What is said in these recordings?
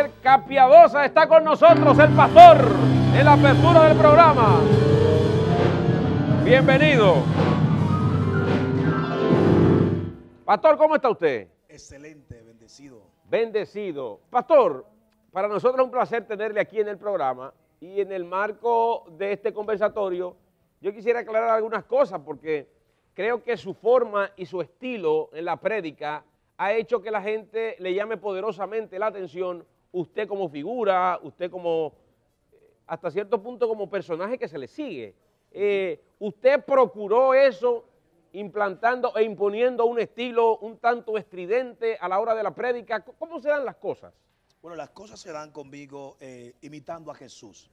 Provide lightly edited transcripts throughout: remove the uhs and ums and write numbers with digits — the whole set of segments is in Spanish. Pastor Capiadosa está con nosotros, el pastor, en la apertura del programa. Bienvenido. Pastor, ¿cómo está usted? Excelente, bendecido. Bendecido. Pastor, para nosotros es un placer tenerle aquí en el programa y en el marco de este conversatorio yo quisiera aclarar algunas cosas porque creo que su forma y su estilo en la prédica ha hecho que la gente le llame poderosamente la atención, usted como figura, usted como, hasta cierto punto, como personaje que se le sigue. Usted procuró eso implantando e imponiendo un estilo un tanto estridente a la hora de la prédica. ¿Cómo se dan las cosas? Bueno, las cosas se dan conmigo imitando a Jesús.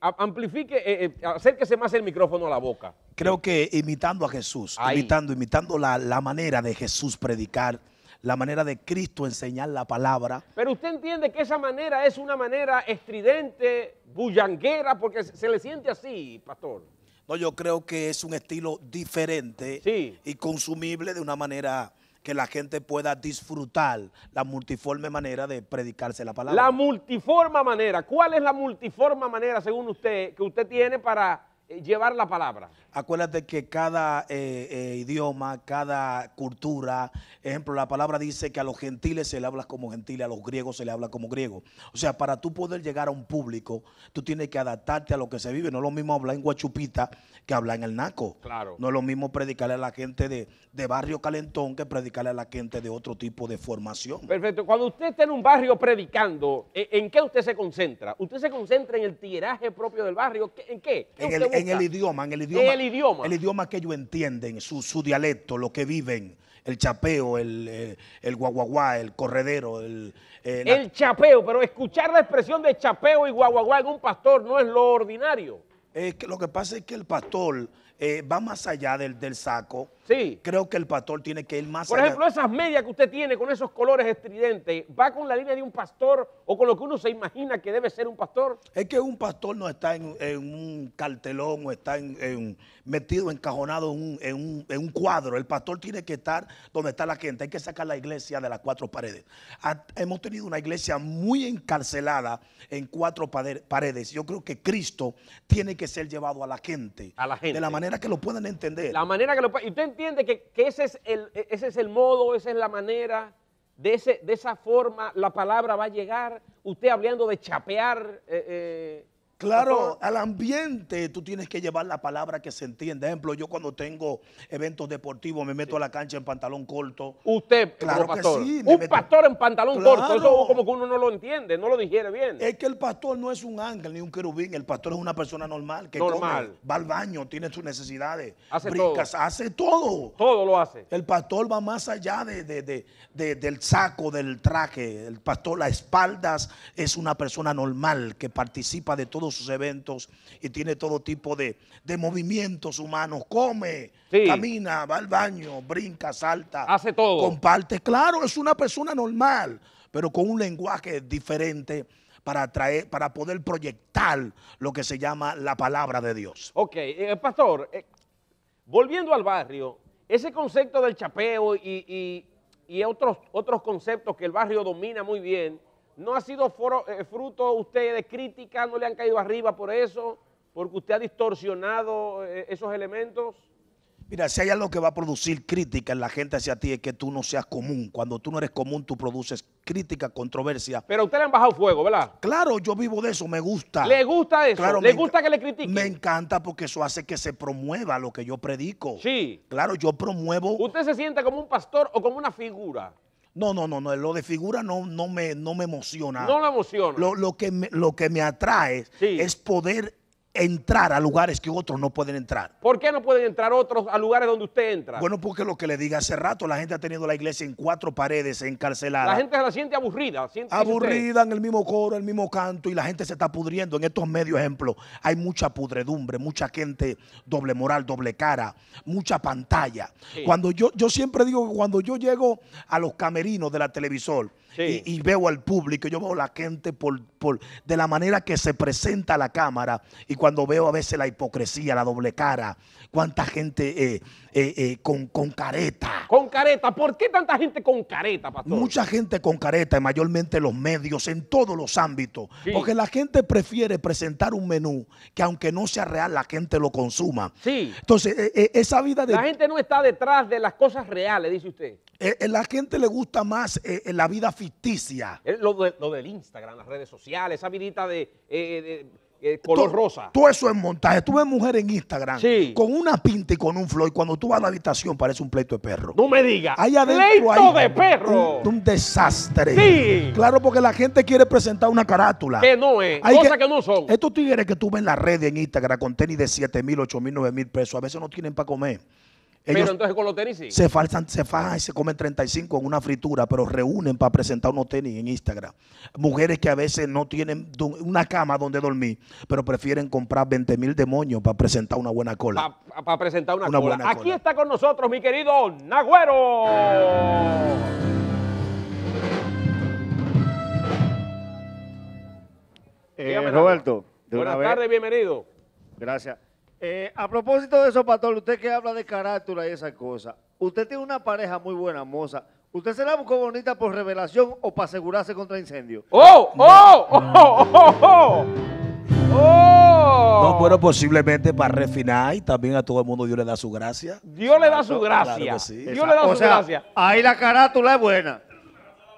Amplifique, acérquese más el micrófono a la boca. Creo que imitando a Jesús, imitando la manera de Jesús predicar, la manera de Cristo enseñar la palabra. Pero usted entiende que esa manera es una manera estridente, bullanguera, porque se le siente así, pastor. No, yo creo que es un estilo diferente y consumible de una manera que la gente pueda disfrutar la multiforme manera de predicarse la palabra. La multiforme manera. ¿Cuál es la multiforme manera, según usted, que usted tiene para llevar la palabra? Acuérdate que cada idioma, cada cultura, ejemplo, la palabra dice que a los gentiles se le habla como gentiles, a los griegos se le habla como griegos. O sea, para tú poder llegar a un público, tú tienes que adaptarte a lo que se vive. No es lo mismo hablar en Guachupita que hablar en el Naco. Claro. No es lo mismo predicarle a la gente de Barrio Calentón que predicarle a la gente de otro tipo de formación. Perfecto. Cuando usted está en un barrio predicando, ¿en qué usted se concentra? ¿Usted se concentra en el tiraje propio del barrio? ¿En qué? En el idioma que ellos entienden, su dialecto, lo que viven, el chapeo, el guaguaguá, el corredero. El chapeo, pero escuchar la expresión de chapeo y guaguaguá en un pastor no es lo ordinario. Lo que pasa es que el pastor va más allá del saco. Sí. Creo que el pastor tiene que ir más allá. Por ejemplo, esas medias que usted tiene con esos colores estridentes, ¿va con la línea de un pastor o con lo que uno se imagina que debe ser un pastor? Es que un pastor no está en un cartelón o está metido, encajonado en un cuadro. El pastor tiene que estar donde está la gente. Hay que sacar la iglesia de las cuatro paredes. Hemos tenido una iglesia muy encarcelada en cuatro paredes. Yo creo que Cristo tiene que ser llevado a la gente. A la gente. De la manera que lo puedan entender. La manera que lo puedan. ¿Usted entiende que ese es el modo, esa es la manera, de esa forma la palabra va a llegar? Usted hablando de chapear. Claro, al ambiente tú tienes que llevar la palabra que se entiende. Por ejemplo, yo cuando tengo eventos deportivos me meto a la cancha en pantalón corto. Usted, claro, como pastor, que sí, pastor en pantalón corto, eso como que uno no lo entiende, no lo digiere bien. Es que el pastor no es un ángel ni un querubín, el pastor es una persona normal que come, va al baño, tiene sus necesidades, hace todo. Todo lo hace. El pastor va más allá del saco, del traje. El pastor, a espaldas, es una persona normal que participa de todo sus eventos y tiene todo tipo de movimientos humanos, come, camina, va al baño, brinca, salta, hace todo, comparte. Claro, es una persona normal, pero con un lenguaje diferente para poder proyectar lo que se llama la palabra de Dios. Ok, pastor, volviendo al barrio, ese concepto del chapeo y otros conceptos que el barrio domina muy bien, ¿no ha sido fruto usted de crítica? ¿No le han caído arriba por eso? ¿Porque usted ha distorsionado esos elementos? Mira, si hay algo que va a producir crítica en la gente hacia ti es que tú no seas común. Cuando tú no eres común, tú produces crítica, controversia. Pero a usted le han bajado fuego, ¿verdad? Claro, yo vivo de eso, me gusta. ¿Le gusta eso? Claro, ¿le gusta que le critiquen? Me encanta porque eso hace que se promueva lo que yo predico. Sí. Claro, yo promuevo. ¿Usted se siente como un pastor o como una figura? No, lo de figura no me emociona. No lo emociona. Lo que me atrae es poder entrar a lugares que otros no pueden entrar. ¿Por qué no pueden entrar otros a lugares donde usted entra? Bueno, porque lo que le diga hace rato, la gente ha tenido la iglesia en cuatro paredes, encarcelada. La gente la siente aburrida. Aburrida en el mismo coro, el mismo canto, y la gente se está pudriendo. En estos medios, ejemplo, hay mucha pudredumbre, mucha gente doble moral, doble cara, mucha pantalla. Sí. Cuando yo siempre digo que cuando yo llego a los camerinos de la televisor, sí, y veo al público, yo veo la gente de la manera que se presenta a la cámara, y cuando veo a veces la hipocresía, la doble cara, cuánta gente con careta. Con careta, ¿por qué tanta gente con careta, pastor? Mucha gente con careta, mayormente los medios, en todos los ámbitos, sí, porque la gente prefiere presentar un menú que aunque no sea real, la gente lo consuma. Sí. Entonces, esa vida de... La gente no está detrás de las cosas reales, dice usted. La gente le gusta más la vida ficticia. Lo del Instagram, las redes sociales, esa vidita de color rosa. Todo eso es montaje. Tú ves mujer en Instagram, sí, con una pinta y con un flow, y cuando tú vas a la habitación parece un pleito de perro. No me digas. Allá adentro hay de perro. Un desastre. Sí. Claro, porque la gente quiere presentar una carátula que no es, cosas que no son. Estos tigres que tú ves en la red en Instagram con tenis de 7,000, 8,000, 9,000 pesos, a veces no tienen para comer. Ellos, pero entonces con los tenis sí. Se fajan y se comen 35 en una fritura, pero reúnen para presentar unos tenis en Instagram. Mujeres que a veces no tienen una cama donde dormir, pero prefieren comprar 20,000 de moño para presentar una buena cola. Para presentar una cola. Buena Aquí cola. Está con nosotros mi querido Nagüero. Roberto, buenas tardes, bienvenido. Gracias. A propósito de eso, pastor, usted que habla de carátula y esas cosas, usted tiene una pareja muy buena, moza. ¿Usted se la buscó bonita por revelación o para asegurarse contra incendio? ¡Oh! ¡Oh! ¡Oh! ¡Oh! ¡Oh! ¡Oh! No, bueno, posiblemente para refinar, y también a todo el mundo Dios le da su gracia. Dios le da su gracia. Claro que sí. Dios le da su gracia. Ahí la carátula es buena.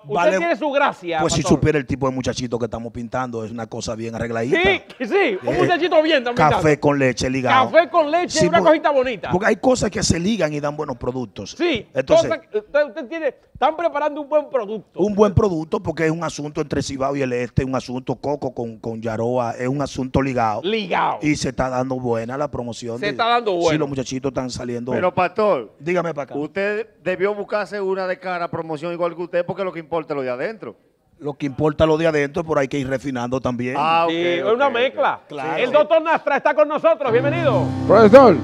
Usted tiene su gracia, pues, pastor. Si supiera el tipo de muchachito que estamos pintando, es una cosa bien arregladita. Sí, sí, un muchachito bien también. Café con leche ligado. Café con leche, sí, una cosita bonita. Porque hay cosas que se ligan y dan buenos productos. Sí, entonces usted tiene, están preparando un buen producto. Un buen producto, porque es un asunto entre Cibao y el Este, un asunto Coco con Yaroa, es un asunto ligado. Ligado. Y se está dando buena la promoción. Se está dando buena. Sí, los muchachitos están saliendo. Pero, pastor, dígame para acá. Usted debió buscarse una de cara promoción igual que usted, porque lo que importa lo de adentro. Lo que importa lo de adentro, pero hay que ir refinando también. Ah, ok. Sí, okay, es una mezcla. Okay. Claro. Sí. El doctor Nastra está con nosotros. Bienvenido. Profesor.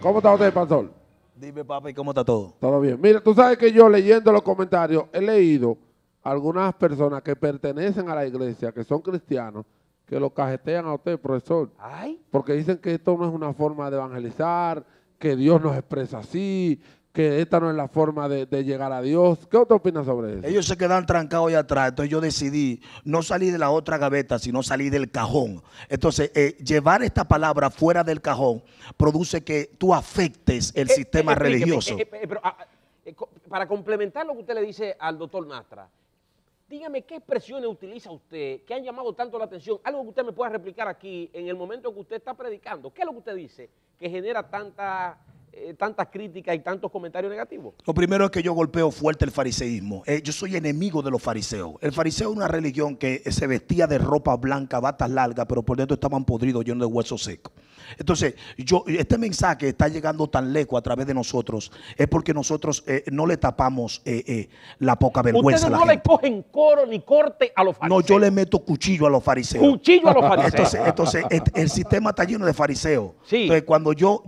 ¿Cómo está usted, pastor? Dime, papi, ¿cómo está todo? Todo bien. Mira, tú sabes que yo leyendo los comentarios he leído algunas personas que pertenecen a la iglesia, que son cristianos, que lo cajetean a usted, profesor. Ay. Porque dicen que esto no es una forma de evangelizar, que Dios nos expresa así, que esta no es la forma de llegar a Dios. ¿Qué usted opina sobre eso? Ellos se quedan trancados allá atrás. Entonces yo decidí no salir de la otra gaveta, sino salir del cajón. Entonces llevar esta palabra fuera del cajón produce que tú afectes el sistema religioso. Para complementar lo que usted le dice al doctor Nastra, dígame qué expresiones utiliza usted que han llamado tanto la atención, algo que usted me pueda replicar aquí en el momento que usted está predicando. ¿Qué es lo que usted dice que genera tantas críticas y tantos comentarios negativos? Lo primero es que yo golpeo fuerte el fariseísmo. Yo soy enemigo de los fariseos. El fariseo es una religión que se vestía de ropa blanca, batas largas, pero por dentro estaban podridos, llenos de huesos secos. Entonces, este mensaje está llegando tan lejos a través de nosotros, es porque nosotros no le tapamos la poca vergüenza. Ustedes no le cogen coro ni corte a los fariseos. No, yo le meto cuchillo a los fariseos. Cuchillo a los fariseos. Entonces el sistema está lleno de fariseos. Sí. Entonces, cuando yo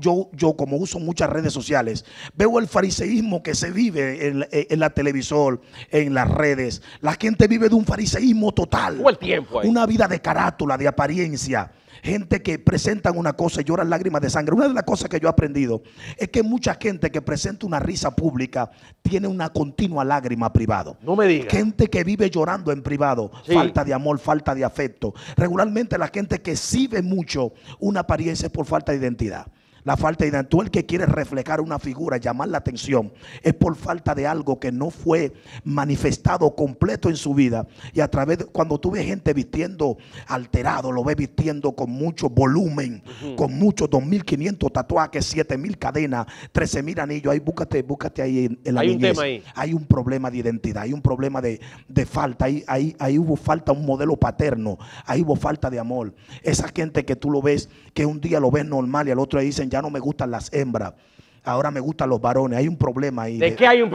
como uso muchas redes sociales, veo el fariseísmo que se vive en la televisor, en las redes. La gente vive de un fariseísmo total. El tiempo, una vida de carátula, de apariencia. Gente que presentan una cosa y lloran lágrimas de sangre. Una de las cosas que yo he aprendido es que mucha gente que presenta una risa pública tiene una continua lágrima privada. No me digas. Gente que vive llorando en privado. Sí. Falta de amor, falta de afecto. Regularmente la gente que sí ve mucho una apariencia es por falta de identidad. La falta de identidad. Tú el que quiere reflejar una figura, llamar la atención, es por falta de algo que no fue manifestado completo en su vida. Y a través de, cuando tú ves gente vistiendo alterado, lo ves vistiendo con mucho volumen, con muchos 2.500 tatuajes, 7.000 cadenas, 13.000 anillos. Ahí búscate ahí en la niñez. Hay un problema de identidad, hay un problema de falta. Ahí hubo falta un modelo paterno, ahí hubo falta de amor. Esa gente que tú lo ves, que un día lo ves normal y al otro le dicen, ya no me gustan las hembras. ahora me gustan los varones. Hay un problema ahí. ¿De qué hay un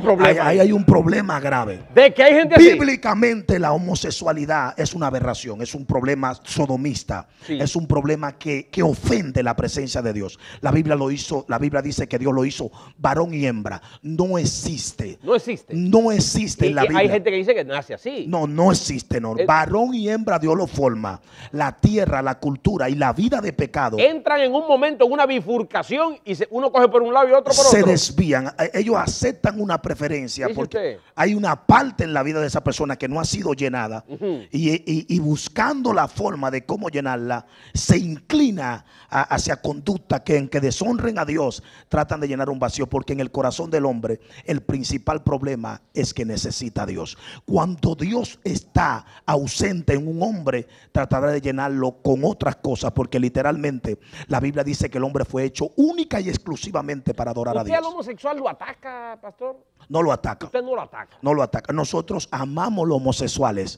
problema? Hay un problema grave. ¿De qué hay gente bíblicamente así? La homosexualidad es una aberración, es un problema sodomista, sí. Es un problema que ofende la presencia de Dios. La Biblia lo hizo, la Biblia dice que Dios lo hizo varón y hembra. No existe. No existe. No existe en la Biblia. Hay gente que dice que nace así. No, no existe, no. Varón y hembra Dios lo forma. La tierra, la cultura y la vida de pecado. Entran en un momento en una bifurcación y uno coge por un lado y otro por otro. Se desvían. Ellos aceptan una preferencia porque hay una parte en la vida de esa persona que no ha sido llenada y buscando la forma de cómo llenarla, se inclina hacia conductas que deshonren a Dios, tratan de llenar un vacío, porque en el corazón del hombre el principal problema es que necesita a Dios. Cuando Dios está ausente en un hombre, tratará de llenarlo con otras cosas, porque literalmente la Biblia dice que el hombre fue hecho única y exclusivamente para adorar a Dios. ¿Usted al homosexual lo ataca, pastor? No lo ataca. Usted no lo ataca. No lo ataca. Nosotros amamos los homosexuales,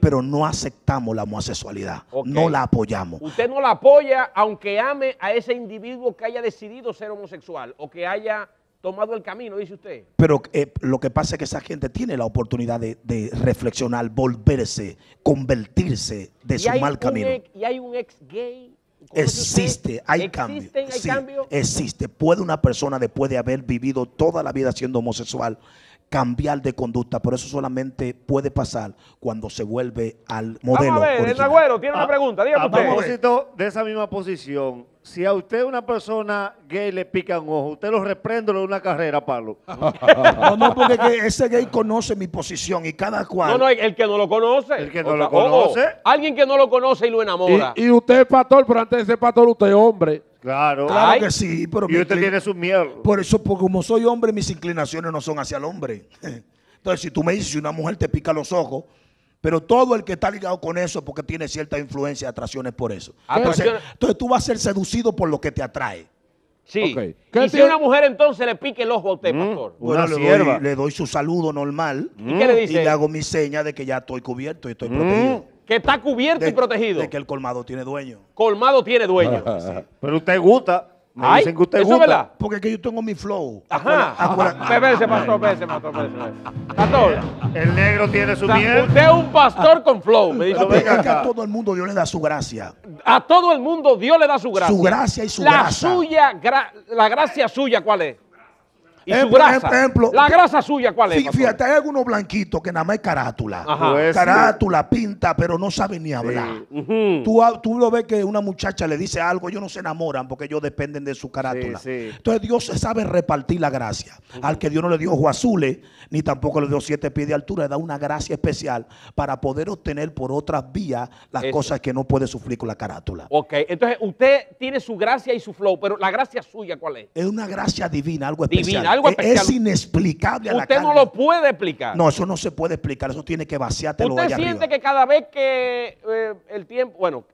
pero no aceptamos la homosexualidad. No la apoyamos. Usted no la apoya aunque ame a ese individuo que haya decidido ser homosexual o que haya tomado el camino, dice usted. Pero lo que pasa es que esa gente tiene la oportunidad de reflexionar, volverse, convertirse de su mal camino. Y hay un ex gay. Existe, hay cambio. Sí, existe. Puede una persona, después de haber vivido toda la vida siendo homosexual, cambiar de conducta, pero eso solamente puede pasar cuando se vuelve al modelo. Vamos a ver, el Nagüero tiene una pregunta, dígame usted. A propósito de esa misma posición, si a usted una persona gay le pica un ojo, usted lo reprende en una carrera, Pablo. No, no, porque ese gay conoce mi posición y cada cual. No, no, el que no lo conoce. El que no lo conoce. Alguien que no lo conoce y lo enamora. Y usted es pastor, pero antes de ser pastor usted es hombre. Claro, claro que sí, pero y usted tiene sus miedos. Por eso, porque como soy hombre, mis inclinaciones no son hacia el hombre. Entonces, si tú me dices, si una mujer te pica los ojos, pero todo el que está ligado con eso porque tiene cierta influencia, atracciones por eso. Entonces tú vas a ser seducido por lo que te atrae. Sí. Okay. ¿Y si a una mujer entonces le pique el ojo a usted, pastor? Bueno, le doy su saludo normal. ¿Y qué le dice? Y le hago mi seña de que ya estoy cubierto y estoy protegido. Que está cubierto y protegido. De que el colmado tiene dueño. Colmado tiene dueño. Sí. Pero usted gusta. Me dicen que usted gusta. ¿Verdad? Porque es que yo tengo mi flow. Ajá. Espérese, pastor, pastor. El negro tiene su miel. Usted es un pastor con flow. Me dice, es que a todo el mundo Dios le da su gracia. A todo el mundo Dios le da su gracia. Su gracia y su grasa. La gracia suya, ¿cuál es? Y su grasa. Ejemplo, la grasa suya, ¿cuál es? Fíjate, hay algunos blanquitos que nada más es carátula. Pues carátula, pinta, pero no saben ni hablar. Sí. Tú lo ves que una muchacha le dice algo, ellos no se enamoran porque ellos dependen de su carátula. Sí, sí. Entonces Dios sabe repartir la gracia. Al que Dios no le dio ojos azules, ni tampoco le dio 7 pies de altura, le da una gracia especial para poder obtener por otras vías las cosas que no puede sufrir con la carátula. Ok, entonces usted tiene su gracia y su flow, pero la gracia suya, ¿cuál es? Es una gracia divina, algo especial. Divina. Es inexplicable. Usted no lo puede explicar. No, eso no se puede explicar. Eso tiene que vaciártelo allá arriba. ¿Usted siente que cada vez que el tiempo, bueno,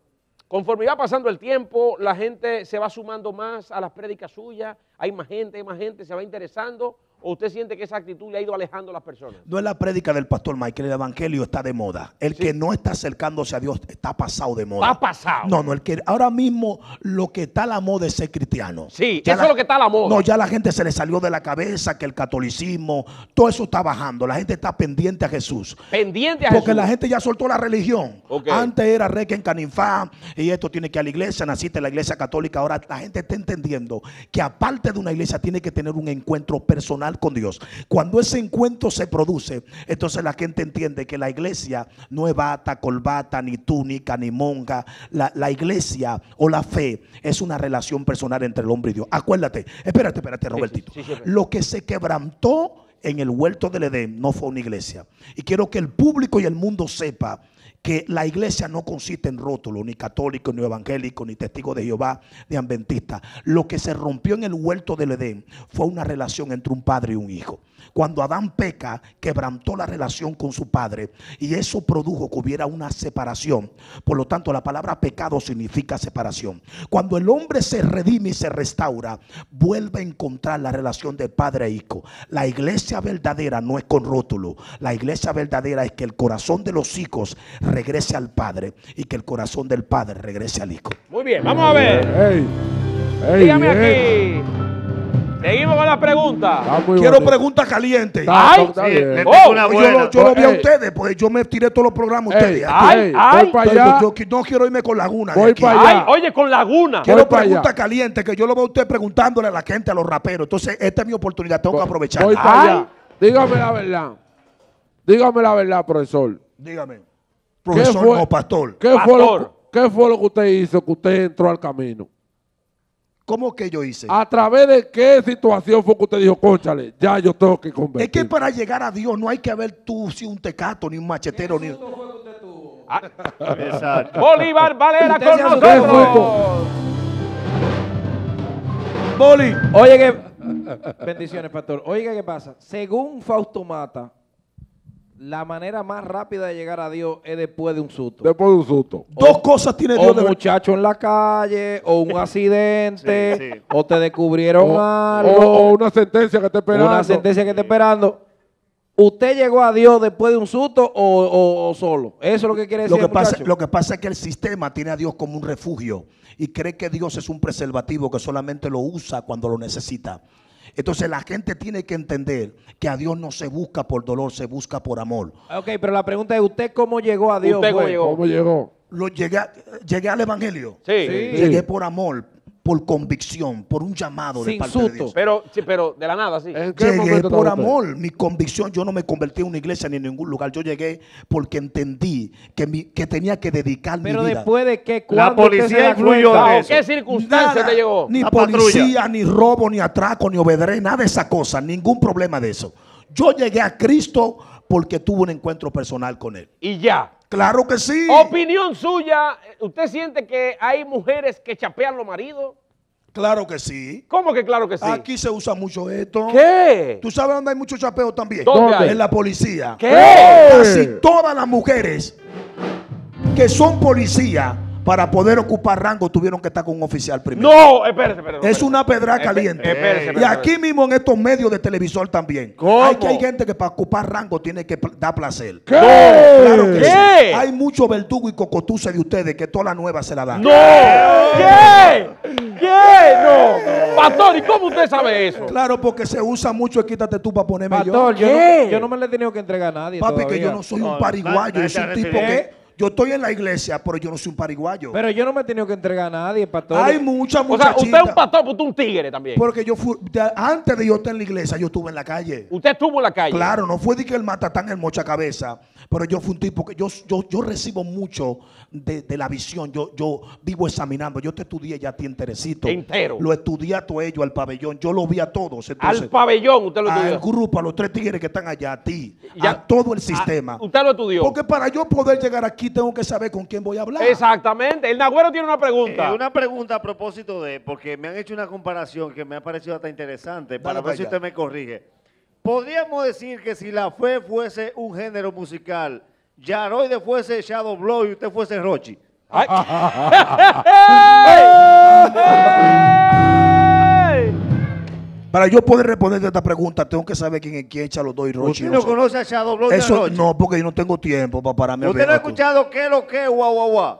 conforme va pasando el tiempo, la gente se va sumando más a las prédicas suyas? Hay más gente, se va interesando. ¿O usted siente que esa actitud le ha ido alejando a las personas? No es la prédica del pastor Michael, el evangelio está de moda. El que no está acercándose a Dios está pasado de moda. Está pasado. No, no, el que ahora mismo lo que está a la moda es ser cristiano. Sí, ya eso es lo que está a la moda. No, ya la gente se le salió de la cabeza que el catolicismo, todo eso está bajando. La gente está pendiente a Jesús. Pendiente a Jesús. Porque la gente ya soltó la religión. Antes era rey en Canifán y esto tiene que ir a la iglesia, naciste en la iglesia católica. Ahora la gente está entendiendo que aparte de una iglesia tiene que tener un encuentro personal con Dios. Cuando ese encuentro se produce, entonces la gente entiende que la iglesia no es bata, corbata, ni túnica, ni monja. La iglesia o la fe es una relación personal entre el hombre y Dios. Acuérdate, espérate, Robertito. Sí. Lo que se quebrantó en el huerto del Edén no fue una iglesia. Y quiero que el público y el mundo sepa que la iglesia no consiste en rótulos, ni católicos, ni evangélicos, ni testigos de Jehová, ni adventistas. Lo que se rompió en el huerto del Edén fue una relación entre un padre y un hijo. Cuando Adán peca, quebrantó la relación con su padre y eso produjo que hubiera una separación. Por lo tanto, la palabra pecado significa separación. Cuando el hombre se redime y se restaura, vuelve a encontrar la relación de padre e hijo. La iglesia verdadera no es con rótulo. La iglesia verdadera es que el corazón de los hijos regrese al padre y que el corazón del padre regrese al hijo. Muy bien, vamos a ver. Dígame aquí. Seguimos con la pregunta. Quiero preguntas calientes. Ay, yo lo vi a ustedes, pues yo me tiré todos los programas a ustedes. Ay, yo no quiero irme con laguna. Oye, con laguna. Quiero preguntas calientes, que yo lo veo a ustedes preguntándole a la gente, a los raperos. Entonces, esta es mi oportunidad, tengo que aprovechar. Voy para allá. Dígame la verdad. Dígame la verdad, profesor. Dígame. Profesor o pastor. ¿Qué fue lo que usted hizo que usted entró al camino? ¿Cómo que yo hice? ¿A través de qué situación fue que usted dijo, cónchale, ya yo tengo que convertir? Es que para llegar a Dios no hay que haber tú si un tecato, ni un machetero, ni... Bolívar Valera con nosotros. Boli. Oye que... Bendiciones, pastor. Oiga, ¿qué pasa? Según Fausto Mata, la manera más rápida de llegar a Dios es después de un susto. Después de un susto. Dos cosas tiene Dios. O un muchacho en la calle, o un accidente, sí, sí, o te descubrieron algo. O una sentencia que te esperando. Una sentencia que te esperando. ¿Usted llegó a Dios después de un susto o solo? Eso es lo que quiere decir lo que pasa es que el sistema tiene a Dios como un refugio y cree que Dios es un preservativo que solamente lo usa cuando lo necesita. Entonces la gente tiene que entender que a Dios no se busca por dolor, se busca por amor. Ok, pero la pregunta es, ¿usted cómo llegó a Dios? ¿Cómo llegó? Llegué al Evangelio. Sí. Llegué por amor, por convicción, por un llamado de parte de Dios. Pero de la nada, sí. Llegué por amor, mi convicción. Yo no me convertí en una iglesia ni en ningún lugar. Yo llegué porque entendí que tenía que dedicar mi vida. ¿Pero después de qué? ¿La policía influyó en eso? ¿Qué circunstancia te llegó? Ni policía, ni robo, ni atraco, ni obedré, nada de esa cosa. Ningún problema de eso. Yo llegué a Cristo porque tuve un encuentro personal con Él. Y ya. Claro que sí. Opinión suya, ¿usted siente que hay mujeres que chapean los maridos? Claro que sí. ¿Cómo que claro que sí? Aquí se usa mucho esto. ¿Qué? ¿Tú sabes dónde hay mucho chapeo también? ¿Dónde hay? En la policía. ¿Qué? Casi todas las mujeres que son policías, para poder ocupar rango, tuvieron que estar con un oficial primero. No, espérate. Es una pedra caliente. Y aquí mismo en estos medios de televisor también. ¿Cómo? Hay gente que para ocupar rango tiene que dar placer. ¿Qué? Claro que sí. Hay mucho verdugo y cocotuce de ustedes que toda la nueva se la dan. ¡No! ¿Qué? ¡No! Pastor, ¿y cómo usted sabe eso? Claro, porque se usa mucho, quítate tú para ponerme yo. Pastor, yo no me le he tenido que entregar a nadie todavía. Papi, que yo no soy un pariguayo, yo soy un tipo que... Yo estoy en la iglesia, pero yo no soy un pariguayo. Pero yo no me he tenido que entregar a nadie, pastor. Hay muchas muchachitas. O sea, usted es un pastor, pero usted es un tigre también. Porque yo fui, antes de yo estar en la iglesia, yo estuve en la calle. ¿Usted estuvo en la calle? Claro, no fue de que el matatán el mocha cabeza, pero yo fui un tipo que yo recibo mucho de la visión. Yo vivo examinando. Yo te estudié ya a ti enterecito. Entero. Lo estudié a todos ellos, al pabellón. Yo lo vi a todos. Entonces, al pabellón usted lo estudió. Al grupo, a los tres tigres que están allá, a ti, ya, a todo el sistema. Usted lo estudió. Porque para yo poder llegar aquí, tengo que saber con quién voy a hablar. Exactamente. El Nagüero tiene una pregunta. Una pregunta a propósito de, porque me han hecho una comparación que me ha parecido hasta interesante, para ver si usted me corrige. Podríamos decir que si la fe fuese un género musical, Yaroide fuese Shadow Blow y usted fuese Rochi. Ay. Para yo poder responderte a esta pregunta, tengo que saber quién es quién, Charlos Doy y Rochi. ¿Usted no conoce a Shadow Blow? Eso no, porque yo no tengo tiempo para pararme. ¿Usted no ha escuchado qué lo que, guau, guau, guau?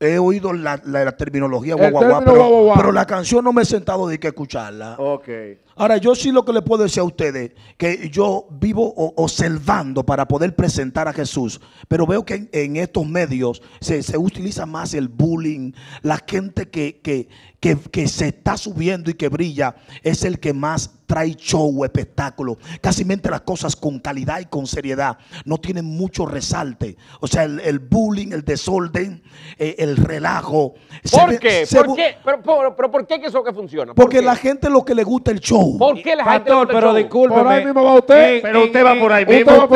He oído la terminología, guau, guau, guau, pero la canción no me he sentado de que escucharla. Ok. Ahora, yo sí lo que le puedo decir a ustedes, que yo vivo observando para poder presentar a Jesús, pero veo que en estos medios se utiliza más el bullying, la gente que se está subiendo y que brilla es el que más trae show, espectáculo, casi mente las cosas con calidad y con seriedad, no tienen mucho resalte, o sea, el bullying, el desorden, el relajo. ¿Por qué? ¿Por qué? Pero ¿por qué eso que funciona? Porque la gente lo que le gusta el show. ¿Por qué la gente? Pero disculpe, por ahí mismo va usted. Pero usted va por ahí mismo.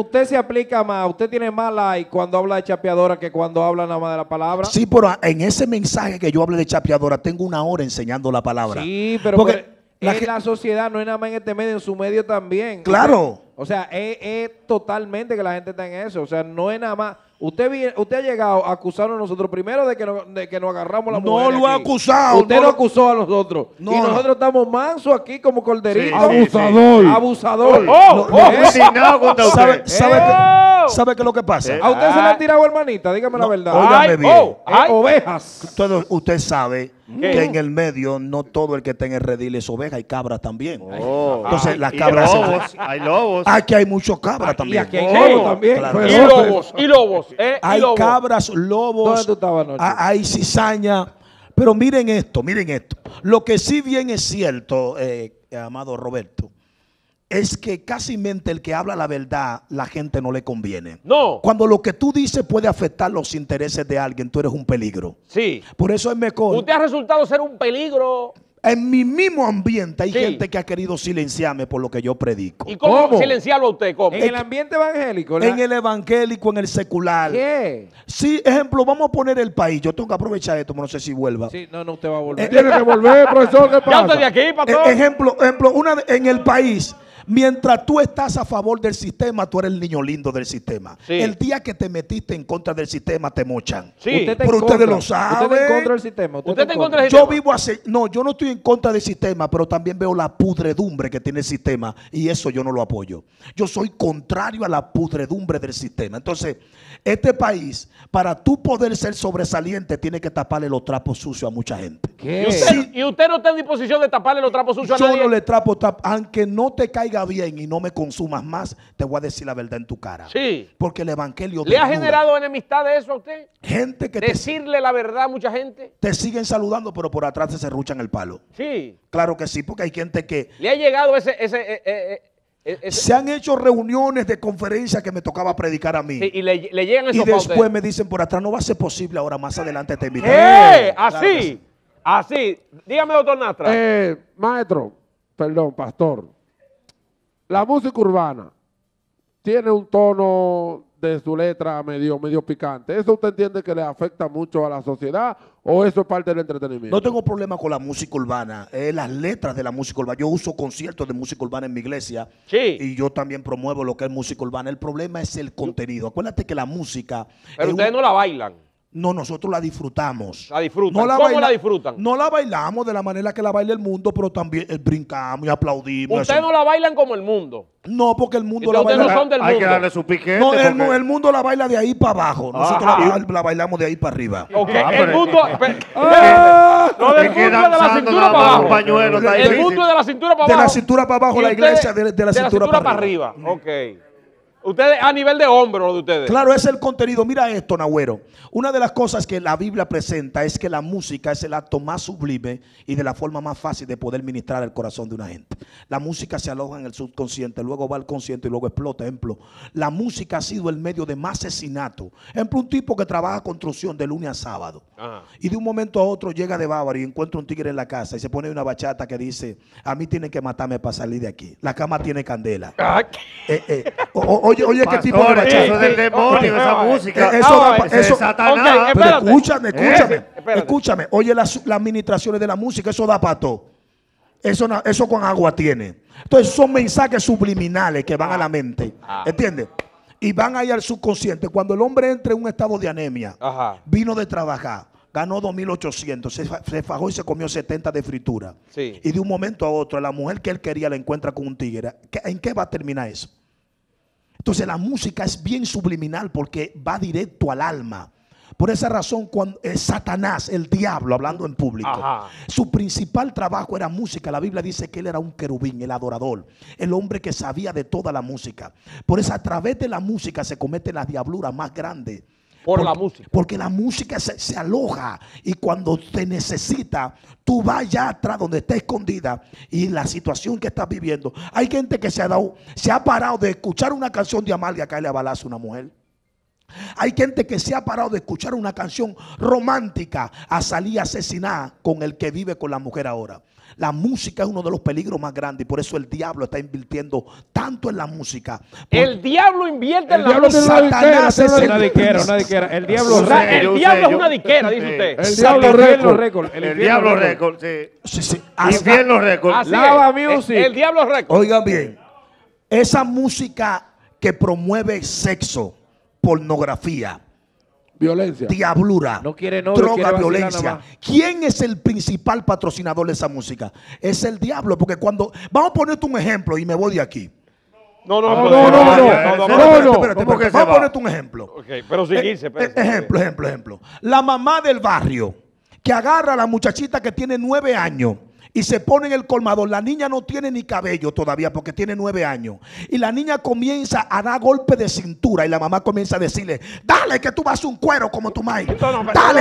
Usted se aplica más, usted tiene más like cuando habla de chapeadora que cuando habla nada más de la palabra. Sí, pero en ese mensaje que yo hablé de chapeadora, tengo una hora enseñando la palabra. Sí, pero porque la sociedad no es nada más en este medio, en su medio también. Claro. O sea, es totalmente que la gente está en eso. O sea, no es nada más. Usted ha llegado a acusarnos nosotros primero de que nos agarramos la mujer. No lo ha acusado. Usted no acusó a nosotros. No. Y nosotros estamos mansos aquí como corderitos. Sí, abusador. Sí. Abusador. ¡Oh! ¡Oh! ¡Oh! ¡Oh! ¿Sabe ¿Sabe qué es lo que pasa? ¿A usted se le han tirado hermanita? Dígame la verdad. Óigame bien. Ovejas. Usted sabe que en el medio no todo el que está en el redil es oveja, hay cabras también. Entonces las cabras... Hay lobos. Aquí hay muchos cabras también. Aquí hay lobos también. Y lobos, hay cabras, lobos, hay cizaña. Pero miren esto, miren esto. Lo que sí bien es cierto, amado Roberto, es que casi mente el que habla la verdad, la gente no le conviene. No. Cuando lo que tú dices puede afectar los intereses de alguien, tú eres un peligro. Sí. Por eso es mejor. Usted ha resultado ser un peligro. En mi mismo ambiente hay gente que ha querido silenciarme por lo que yo predico. ¿Y cómo silenciarlo a usted? ¿Cómo? En el ambiente evangélico. En el evangélico, en el secular. ¿Qué? Sí, ejemplo, vamos a poner el país. Yo tengo que aprovechar esto, pero no sé si vuelva. Sí, no, usted va a volver. Tiene que volver, profesor, ¿qué pasa? Ya usted de aquí, pastor. Ejemplo, en el país... Mientras tú estás a favor del sistema, tú eres el niño lindo del sistema. Sí. El día que te metiste en contra del sistema, te mochan. Sí. Pero ustedes lo saben. ¿Usted está en contra del sistema? Yo vivo así. No, yo no estoy en contra del sistema, pero también veo la pudredumbre que tiene el sistema. Y eso yo no lo apoyo. Yo soy contrario a la pudredumbre del sistema. Entonces, este país, para tú poder ser sobresaliente, tiene que taparle los trapos sucios a mucha gente. ¿Qué? ¿Y usted no está en disposición de taparle los trapos sucios a nadie? Yo no le trapo, aunque no te caiga bien y no me consumas más, te voy a decir la verdad en tu cara. Sí. Porque el evangelio le ha generado enemistad de eso a usted. Gente que decirle la verdad a mucha gente. Te siguen saludando, pero por atrás te serruchan el palo. Sí. Claro que sí, porque hay gente que le ha llegado se han hecho reuniones de conferencias que me tocaba predicar a mí. Sí, y le llegan esos. Y después me dicen por atrás, no va a ser posible ahora, más adelante te invitaré. Así, claro sí. Así. Dígame, doctor Nastra. Maestro, perdón, pastor. La música urbana tiene un tono de su letra medio picante. ¿Eso usted entiende que le afecta mucho a la sociedad o eso es parte del entretenimiento? No tengo problema con la música urbana, las letras de la música urbana. Yo uso conciertos de música urbana en mi iglesia y yo también promuevo lo que es música urbana. El problema es el contenido. Acuérdate que la música... Pero ustedes no la bailan. No, nosotros la disfrutamos. ¿La disfrutan? ¿Cómo la disfrutan? No la bailamos de la manera que la baila el mundo, pero también brincamos y aplaudimos. ¿Ustedes no la bailan como el mundo? No, porque el mundo la baila. Ustedes no son del mundo. Hay que darle su piquete. No, el mundo la baila de ahí para abajo. Nosotros la bailamos de ahí para arriba. Okay. El mundo... no, el mundo es de la cintura para abajo. El mundo es de la cintura para abajo. De la cintura para abajo, la iglesia de la cintura para arriba. Ok. Ustedes a nivel de hombro, lo de ustedes. Claro, es el contenido. Mira esto, Nagüero. Una de las cosas que la Biblia presenta es que la música es el acto más sublime y de la forma más fácil de poder ministrar el corazón de una gente. La música se aloja en el subconsciente, luego va al consciente y luego explota. Ejemplo, la música ha sido el medio de más asesinato. Ejemplo, un tipo que trabaja construcción de lunes a sábado. Ajá. Y de un momento a otro llega de Bávaro y encuentra un tigre en la casa y se pone una bachata que dice, a mí tienen que matarme para salir de aquí. La cama tiene candela. Oye, ¿qué tipo de bachata? Eso es del demonio, esa música. Eso es Satanás. Okay, pero escúchame. Oye, las administraciones de la música, eso da pato. Eso con agua tiene. Entonces, son mensajes subliminales que van a la mente. ¿Entiendes? Y van ahí al subconsciente. Cuando el hombre entra en un estado de anemia, vino de trabajar, ganó 2.800, se fajó y se comió 70 de fritura. Sí. Y de un momento a otro, la mujer que él quería la encuentra con un tigre. ¿En qué va a terminar eso? Entonces la música es bien subliminal porque va directo al alma. Por esa razón, cuando Satanás, el diablo, hablando en público, su principal trabajo era música. La Biblia dice que él era un querubín, el adorador, el hombre que sabía de toda la música. Por eso a través de la música se cometen las diabluras más grandes. Por la música. Porque la música se aloja y cuando te necesita, tú vas allá atrás donde está escondida y la situación que estás viviendo. Hay gente que se ha parado de escuchar una canción de Amalia caerle a balazo a una mujer. Hay gente que se ha parado de escuchar una canción romántica a salir a asesinar con el que vive con la mujer ahora. La música es uno de los peligros más grandes y por eso el diablo está invirtiendo tanto en la música. El diablo invierte en la música. Satanás es una diquera. El diablo es una diquera, dice usted. El diablo récord. El diablo récord, sí. Infierno récord. Lava Music. El diablo récord. Oigan bien, esa música que promueve sexo, pornografía, violencia, diablura, droga, violencia. ¿Quién es el principal patrocinador de esa música? Es el diablo, porque cuando... Vamos a ponerte un ejemplo y me voy de aquí. No, voy a ponerte un ejemplo. Okay, pero si quise, ejemplo. La mamá del barrio que agarra a la muchachita que tiene 9 años y se pone en el colmador. La niña no tiene ni cabello todavía porque tiene 9 años. Y la niña comienza a dar golpe de cintura y la mamá comienza a decirle, dale que tú vas a hacer un cuero como tu mai. Dale.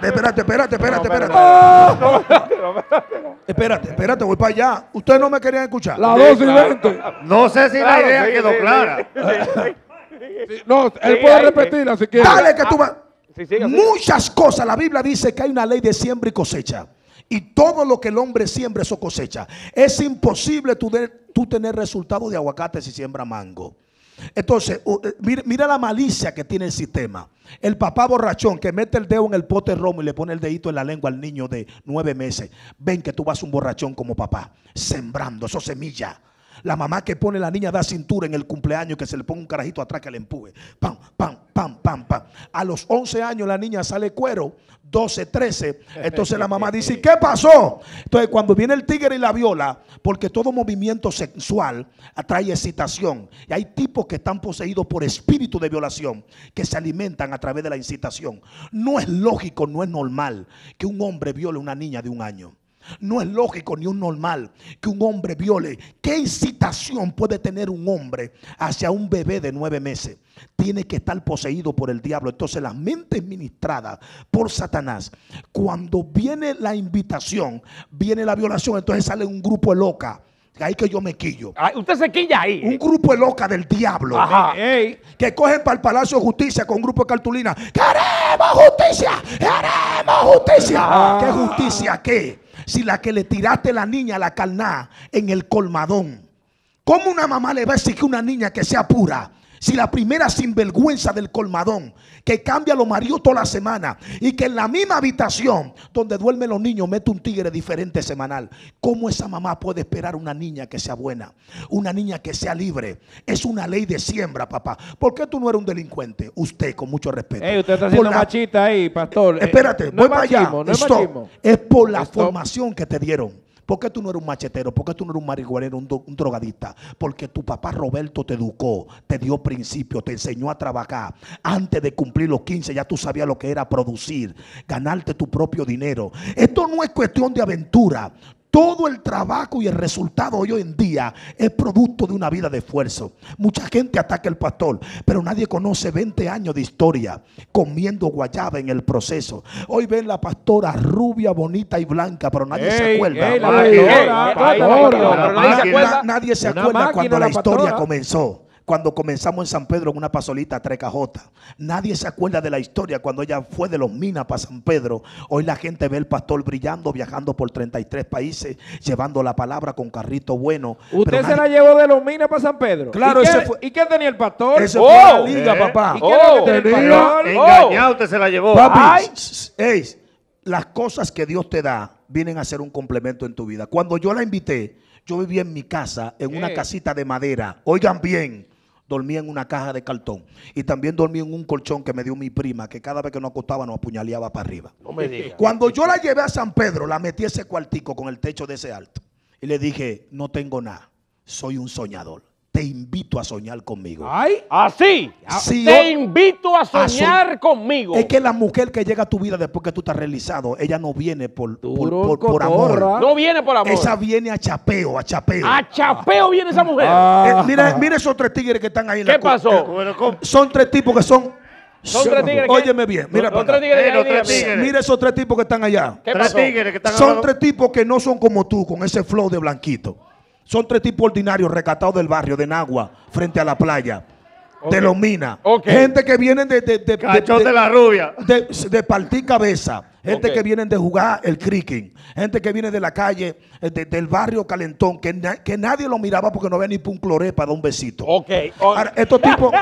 Espérate. Espérate, voy para allá. Ustedes no me querían escuchar. La 2:20. No sé si la idea quedó clara. No, él puede repetirla si quiere. Dale que tú vas. Muchas cosas. La Biblia dice que hay una ley de siembra y cosecha. Y todo lo que el hombre siembra, eso cosecha. Es imposible tú tener resultado de aguacate si siembra mango. Entonces, mira la malicia que tiene el sistema. El papá borrachón que mete el dedo en el pote romo y le pone el dedito en la lengua al niño de 9 meses. Ven que tú vas un borrachón como papá, sembrando eso semilla. La mamá que pone la niña da cintura en el cumpleaños, que se le ponga un carajito atrás que le empuje. Pam, pam, pam, pam, pam. A los 11 años la niña sale cuero, 12, 13. Entonces la mamá dice, ¿qué pasó? Entonces cuando viene el tigre y la viola, porque todo movimiento sexual atrae excitación. Y hay tipos que están poseídos por espíritu de violación, que se alimentan a través de la incitación. No es lógico, no es normal que un hombre viole a una niña de 1 año. No es lógico ni un normal que un hombre viole. ¿Qué incitación puede tener un hombre hacia un bebé de 9 meses? Tiene que estar poseído por el diablo. Entonces las mentes ministradas por Satanás, cuando viene la invitación, viene la violación, entonces sale un grupo de loca. Ahí que yo me quillo. Ay, usted se quilla ahí. Un grupo de loca del diablo. Ajá. Que cogen para el Palacio de Justicia con un grupo de cartulina. ¡Queremos justicia! ¡Queremos justicia! Ah. ¿Qué justicia qué? Si la que le tiraste la niña a la carná en el colmadón. ¿Cómo una mamá le va a exigir a una niña que sea pura? Si la primera sinvergüenza del colmadón, que cambia los maridos toda la semana y que en la misma habitación donde duermen los niños mete un tigre diferente semanal, ¿cómo esa mamá puede esperar una niña que sea buena? Una niña que sea libre. Es una ley de siembra, papá. ¿Por qué tú no eres un delincuente? Usted, con mucho respeto. Usted está haciendo machista ahí, pastor. Espérate, no voy para allá. No es machismo. Es por la formación que te dieron. ¿Por qué tú no eres un machetero? ¿Por qué tú no eres un marihuanero, un drogadicta? Porque tu papá Roberto te educó, te dio principios, te enseñó a trabajar. Antes de cumplir los 15 ya tú sabías lo que era producir, ganarte tu propio dinero. Esto no es cuestión de aventura. Todo el trabajo y el resultado hoy en día es producto de una vida de esfuerzo. Mucha gente ataca al pastor, pero nadie conoce 20 años de historia comiendo guayaba en el proceso. Hoy ven la pastora rubia, bonita y blanca, pero nadie se acuerda. Nadie se acuerda cuando la historia comenzó. Cuando comenzamos en San Pedro en una pasolita 3 cajotas. Nadie se acuerda de la historia cuando ella fue de Los Minas para San Pedro. Hoy la gente ve al pastor brillando, viajando por 33 países, llevando la palabra con carrito bueno. ¿Usted se la llevó de Los Minas para San Pedro? Claro. ¿Y qué tenía el pastor? Eso fue la liga, papá. ¿Y qué tenía? Engañado, usted se la llevó. Papi, las cosas que Dios te da vienen a ser un complemento en tu vida. Cuando yo la invité, yo vivía en mi casa, en una casita de madera. Oigan bien. Dormía en una caja de cartón y también dormía en un colchón que me dio mi prima, que cada vez que nos acostaba nos apuñaleaba para arriba. No me digas. Cuando yo la llevé a San Pedro, la metí ese cuartico con el techo de ese alto y le dije, no tengo nada, soy un soñador. Te invito a soñar conmigo. Ay, así. Sí, te invito a soñar conmigo. Es que la mujer que llega a tu vida después que tú estás realizado, ella no viene por amor. No viene por amor. Esa viene a chapeo, a chapeo. A chapeo viene esa mujer. Mira esos 3 tigres que están ahí. ¿Qué pasó? Son 3 tipos que son. Óyeme bien, mira, mira esos 3 tipos que están allá. ¿Qué pasó? Son 3 tipos que no son como tú, con ese flow de blanquito. Son 3 tipos ordinarios recatados del barrio de Nagua, frente a la playa, de Los Minas. Gente que vienen de cachón de la rubia. De partir cabeza. Gente que vienen de jugar el cricket. Gente que viene de la calle, del barrio Calentón, que nadie lo miraba porque no había ni un cloré para dar un besito. Ahora, estos tipos...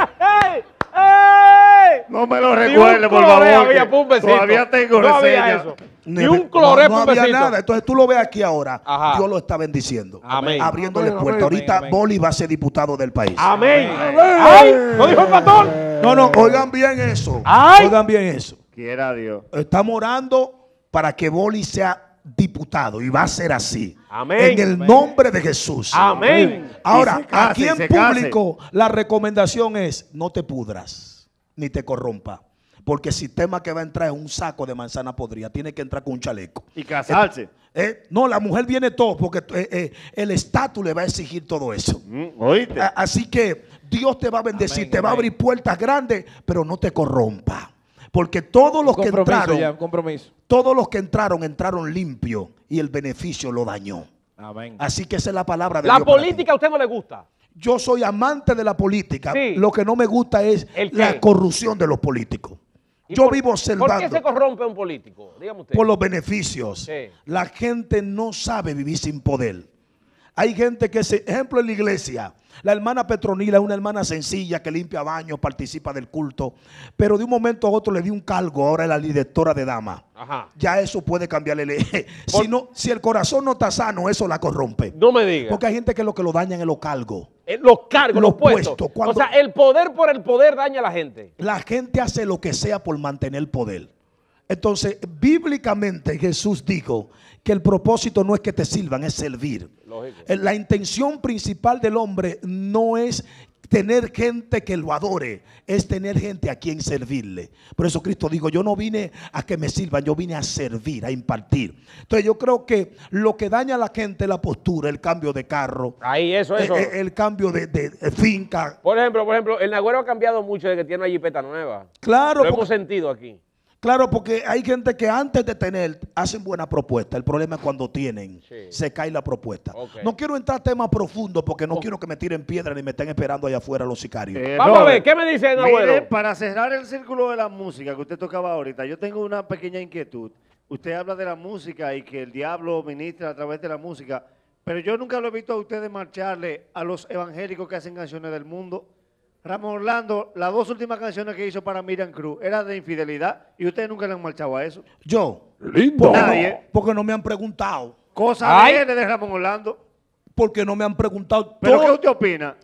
No me lo recuerde, por favor. Todavía tengo reseña. Ni un cloré, no había nada. Entonces tú lo ves aquí ahora. Ajá. Dios lo está bendiciendo. Amén. Abriéndole puertas. Ahorita Bolívar va a ser diputado del país. Amén. Ay, ¿lo dijo el pastor? No, oigan bien eso. Oigan bien eso. Quiera Dios. Estamos orando para que Bolívar sea diputado, y va a ser así. Amén. En el nombre de Jesús. Amén. Ahora, aquí en público la recomendación es: no te pudras ni te corrompa, porque el sistema que va a entrar es un saco de manzana podrida. Tiene que entrar con un chaleco y casarse. No, la mujer viene todo, porque el estatus le va a exigir todo eso. ¿Oíste? Así que Dios te va a bendecir. Amén, te va a abrir puertas grandes, pero no te corrompa. Porque todos los que entraron, todos los que entraron limpio, y el beneficio lo dañó. Amén. Así que esa es la palabra de Dios. La política a usted no le gusta. Yo soy amante de la política. Sí. Lo que no me gusta es la corrupción de los políticos. Yo vivo observando. ¿Por qué se corrompe un político? Dígame usted. Por los beneficios. Sí. La gente no sabe vivir sin poder. Hay gente que, ejemplo, en la iglesia, la hermana Petronila es una hermana sencilla que limpia baños, participa del culto, pero de un momento a otro le di un cargo, ahora es la directora de dama. Ajá. Ya eso puede cambiarle. Si el corazón no está sano, eso la corrompe. No me digas. Porque hay gente que lo que lo dañan es los cargos. Los puestos. Cuando, o sea, el poder por el poder daña a la gente. La gente hace lo que sea por mantener el poder. Entonces, bíblicamente Jesús dijo que el propósito no es que te sirvan, es servir. Lógico. La intención principal del hombre no es tener gente que lo adore, es tener gente a quien servirle. Por eso Cristo dijo: yo no vine a que me sirvan, yo vine a servir, a impartir. Entonces yo creo que lo que daña a la gente es la postura, el cambio de carro, el cambio de finca. Por ejemplo, el Nagüero ha cambiado mucho desde que tiene una jipeta nueva. Claro, lo hemos sentido aquí. Claro, porque hay gente que antes de tener hacen buena propuesta. El problema es cuando tienen, se cae la propuesta. No quiero entrar a temas profundos porque no quiero que me tiren piedra ni me estén esperando allá afuera los sicarios. Vamos a ver, ¿qué me dice Nagüero? Para cerrar el círculo de la música que usted tocaba ahorita, yo tengo una pequeña inquietud. Usted habla de la música y que el diablo ministra a través de la música, pero yo nunca lo he visto a ustedes marcharle a los evangélicos que hacen canciones del mundo. Ramón Orlando, las dos últimas canciones que hizo para Miran Cruz eran de infidelidad y ustedes nunca le han marchado a eso. Yo, lindo. Nadie. Porque no me han preguntado. Cosa viene de Ramón Orlando. Porque no me han preguntado. ¿Pero qué usted opina?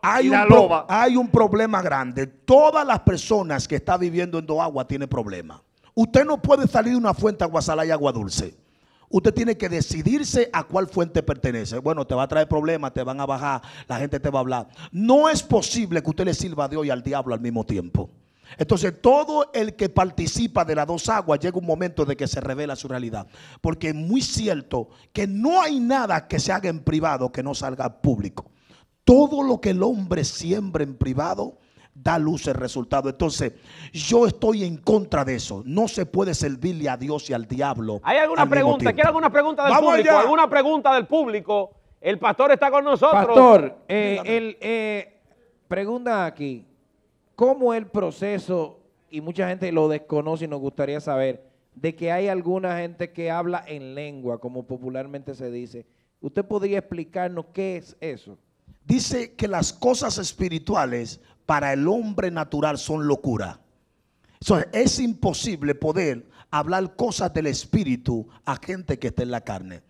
Hay un problema grande. Todas las personas que están viviendo en Doagua tienen problemas. Usted no puede salir de una fuente aguasalá y agua dulce. Usted tiene que decidirse a cuál fuente pertenece. Bueno, te va a traer problemas, te van a bajar, la gente te va a hablar. No es posible que usted le sirva a Dios y al diablo al mismo tiempo. Entonces, todo el que participa de las dos aguas llega un momento de que se revela su realidad. Porque es muy cierto que no hay nada que se haga en privado que no salga al público. Todo lo que el hombre siembra en privado da luz el resultado. Entonces yo estoy en contra de eso. No se puede servirle a Dios y al diablo. ¿Hay alguna pregunta? ¿Quiere alguna pregunta del público? Allá. ¿Alguna pregunta del público? El pastor está con nosotros. Pastor, pregunta aquí. ¿Cómo el proceso, y mucha gente lo desconoce y nos gustaría saber, de que hay alguna gente que habla en lengua, como popularmente se dice? ¿Usted podría explicarnos qué es eso? Dice que las cosas espirituales para el hombre natural son locura. Entonces, es imposible poder hablar cosas del espíritu a gente que está en la carne.